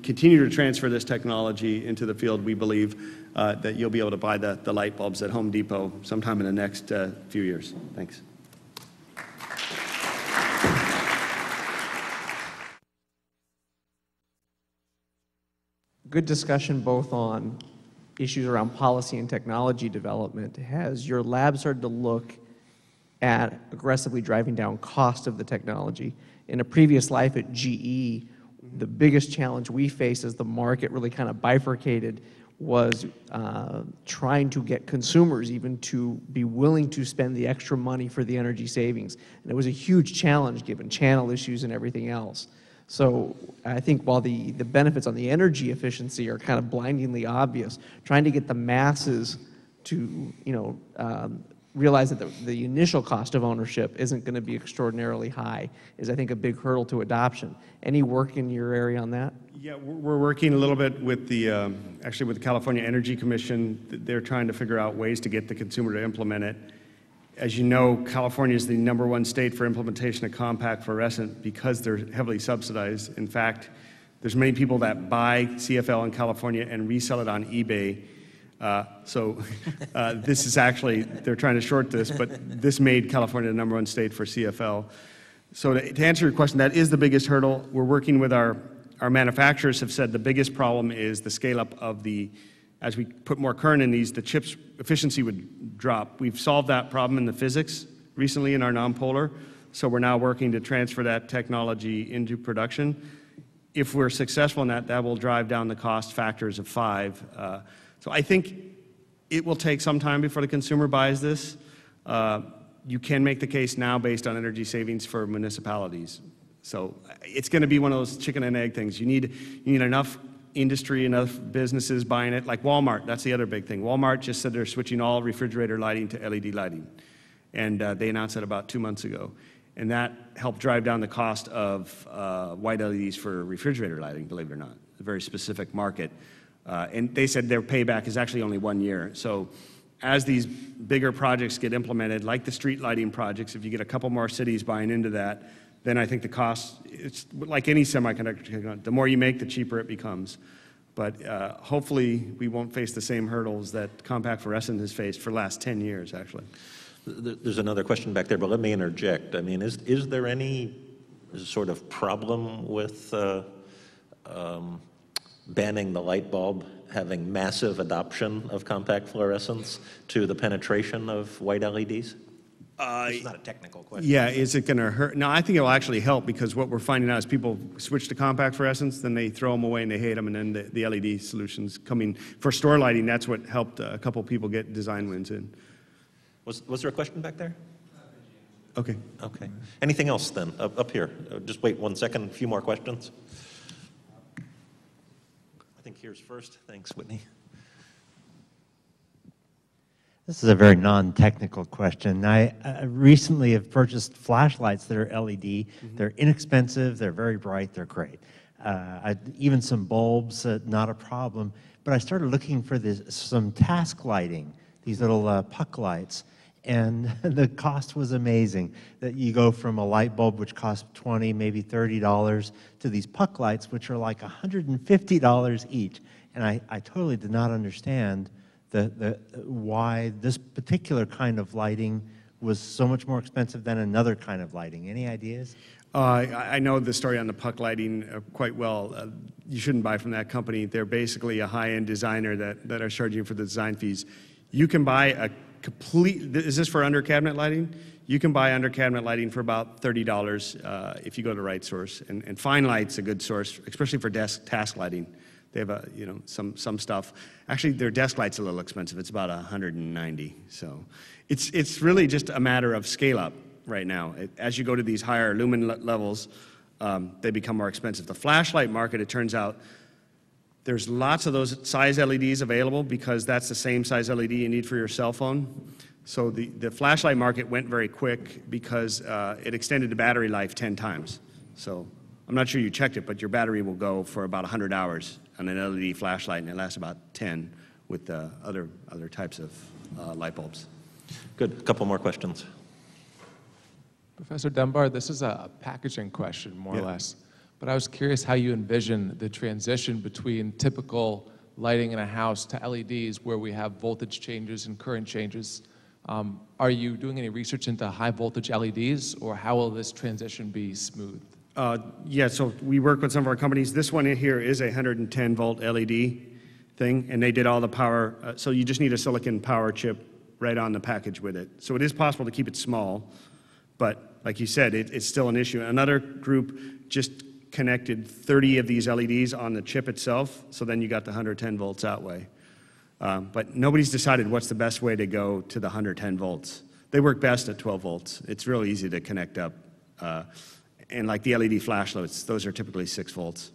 continue to transfer this technology into the field, we believe that you'll be able to buy the light bulbs at Home Depot sometime in the next few years. Thanks. Good discussion both on issues around policy and technology development. Has your lab started to look at aggressively driving down cost of the technology? In a previous life at GE, the biggest challenge we faced as the market really kind of bifurcated was trying to get consumers even to be willing to spend the extra money for the energy savings. And it was a huge challenge given channel issues and everything else. So I think while the benefits on the energy efficiency are kind of blindingly obvious, trying to get the masses to realize that the initial cost of ownership isn't going to be extraordinarily high is, I think, a big hurdle to adoption. Any work in your area on that? Yeah, we're working a little bit with the, actually with the California Energy Commission. They're trying to figure out ways to get the consumer to implement it. As you know, California is the #1 state for implementation of compact fluorescent because they're heavily subsidized. In fact, there's many people that buy CFL in California and resell it on eBay. This is actually, they're trying to short this, but this made California the #1 state for CFL. So to answer your question, that is the biggest hurdle. We're working with our manufacturers have said the biggest problem is the scale up of the, as we put more current in these, the chip's efficiency would drop. We've solved that problem in the physics recently in our nonpolar, so we're now working to transfer that technology into production. If we're successful in that, that will drive down the cost factors of 5. So I think it will take some time before the consumer buys this. You can make the case now based on energy savings for municipalities. So it's going to be one of those chicken and egg things. You need enough industry and other businesses buying it, like Walmart. That's the other big thing. Walmart just said they're switching all refrigerator lighting to LED lighting, and they announced that about 2 months ago, and that helped drive down the cost of white LEDs for refrigerator lighting, believe it or not, a very specific market, and they said their payback is actually only 1 year. So as these bigger projects get implemented, like the street lighting projects, if you get a couple more cities buying into that, then I think the cost, it's like any semiconductor, the more you make, the cheaper it becomes. But hopefully we won't face the same hurdles that compact fluorescent has faced for the last 10 years, actually. There's another question back there, but let me interject. I mean, is there any sort of problem with banning the light bulb having massive adoption of compact fluorescence to the penetration of white LEDs? It's not a technical question. Yeah, is it going to hurt? No, I think it will actually help, because what we're finding out is people switch to compact fluorescents, then they throw them away and they hate them, and then the LED solutions coming for store lighting. That's what helped a couple people get design wins in. Was there a question back there? Okay. Okay. Anything else then? Up here. Just wait 1 second. A few more questions. I think here's first. Thanks, Whitney. This is a very non-technical question. I recently have purchased flashlights that are LED. Mm-hmm. They're inexpensive, they're very bright, they're great. Even some bulbs, not a problem. But I started looking for some task lighting, these little puck lights, and the cost was amazing. That you go from a light bulb, which costs $20, maybe $30, to these puck lights, which are like $150 each. And I totally did not understand why this particular kind of lighting was so much more expensive than another kind of lighting. Any ideas? I know the story on the puck lighting quite well. You shouldn't buy from that company. They're basically a high-end designer that are charging for the design fees. You can buy a complete... Is this for under-cabinet lighting? You can buy under-cabinet lighting for about $30 if you go to the right source. And Fine Light's a good source, especially for task lighting. They have a, you know, some stuff. Actually, their desk light's a little expensive. It's about $190. So it's really just a matter of scale up right now. As you go to these higher lumen levels, they become more expensive. The flashlight market, it turns out, there's lots of those size LEDs available because that's the same size LED you need for your cell phone. So the flashlight market went very quick because it extended the battery life 10 times. So I'm not sure you checked it, but your battery will go for about 100 hours on an LED flashlight, and it lasts about 10 with the other types of light bulbs. Good, a couple more questions. Professor DenBaars, this is a packaging question, more or less, but I was curious how you envision the transition between typical lighting in a house to LEDs where we have voltage changes and current changes. Are you doing any research into high voltage LEDs, or how will this transition be smooth? Yeah, so we work with some of our companies. This one in here is a 110 volt LED thing, and they did all the power. So you just need a silicon power chip right on the package with it. So it is possible to keep it small, but like you said, it's still an issue. Another group just connected 30 of these LEDs on the chip itself, so then you got the 110 volts that way. But nobody's decided what's the best way to go to the 110 volts. They work best at 12 volts. It's real easy to connect up. And like the LED flashlights, those are typically 6 volts.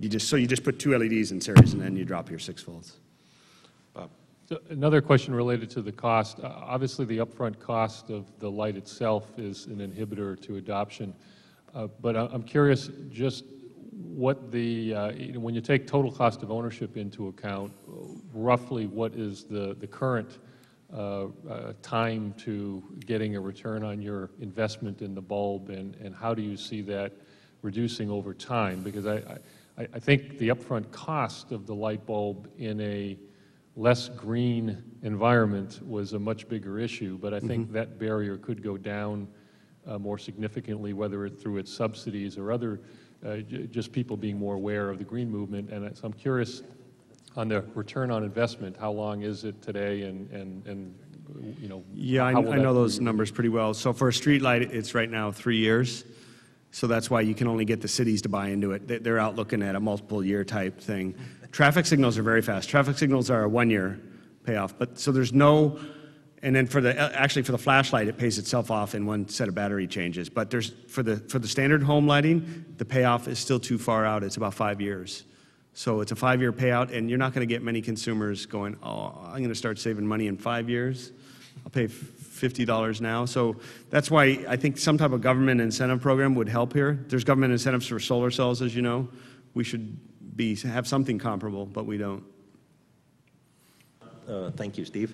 You just put two LEDs in series, and then you drop your 6 volts. Bob. So another question related to the cost. Obviously, the upfront cost of the light itself is an inhibitor to adoption. But I'm curious just what the, when you take total cost of ownership into account, roughly what is the current time to getting a return on your investment in the bulb, and how do you see that reducing over time? Because I think the upfront cost of the light bulb in a less green environment was a much bigger issue, but I think that barrier could go down more significantly, whether it's through its subsidies or other, just people being more aware of the green movement. And so I'm curious, on the return on investment, how long is it today, and you know? Yeah, I know those numbers pretty well. So for a street light, it's right now 3 years. So that's why you can only get the cities to buy into it. They're out looking at a multiple year type thing. Traffic signals are very fast. Traffic signals are a 1 year payoff. But so there's no, and then for the flashlight, it pays itself off in one set of battery changes. But there's for the standard home lighting, the payoff is still too far out. It's about 5 years. So it's a 5-year payout, and you're not going to get many consumers going, oh, I'm going to start saving money in 5 years. I'll pay $50 now. So that's why I think some type of government incentive program would help here. There's government incentives for solar cells, as you know. We should have something comparable, but we don't. Thank you, Steve.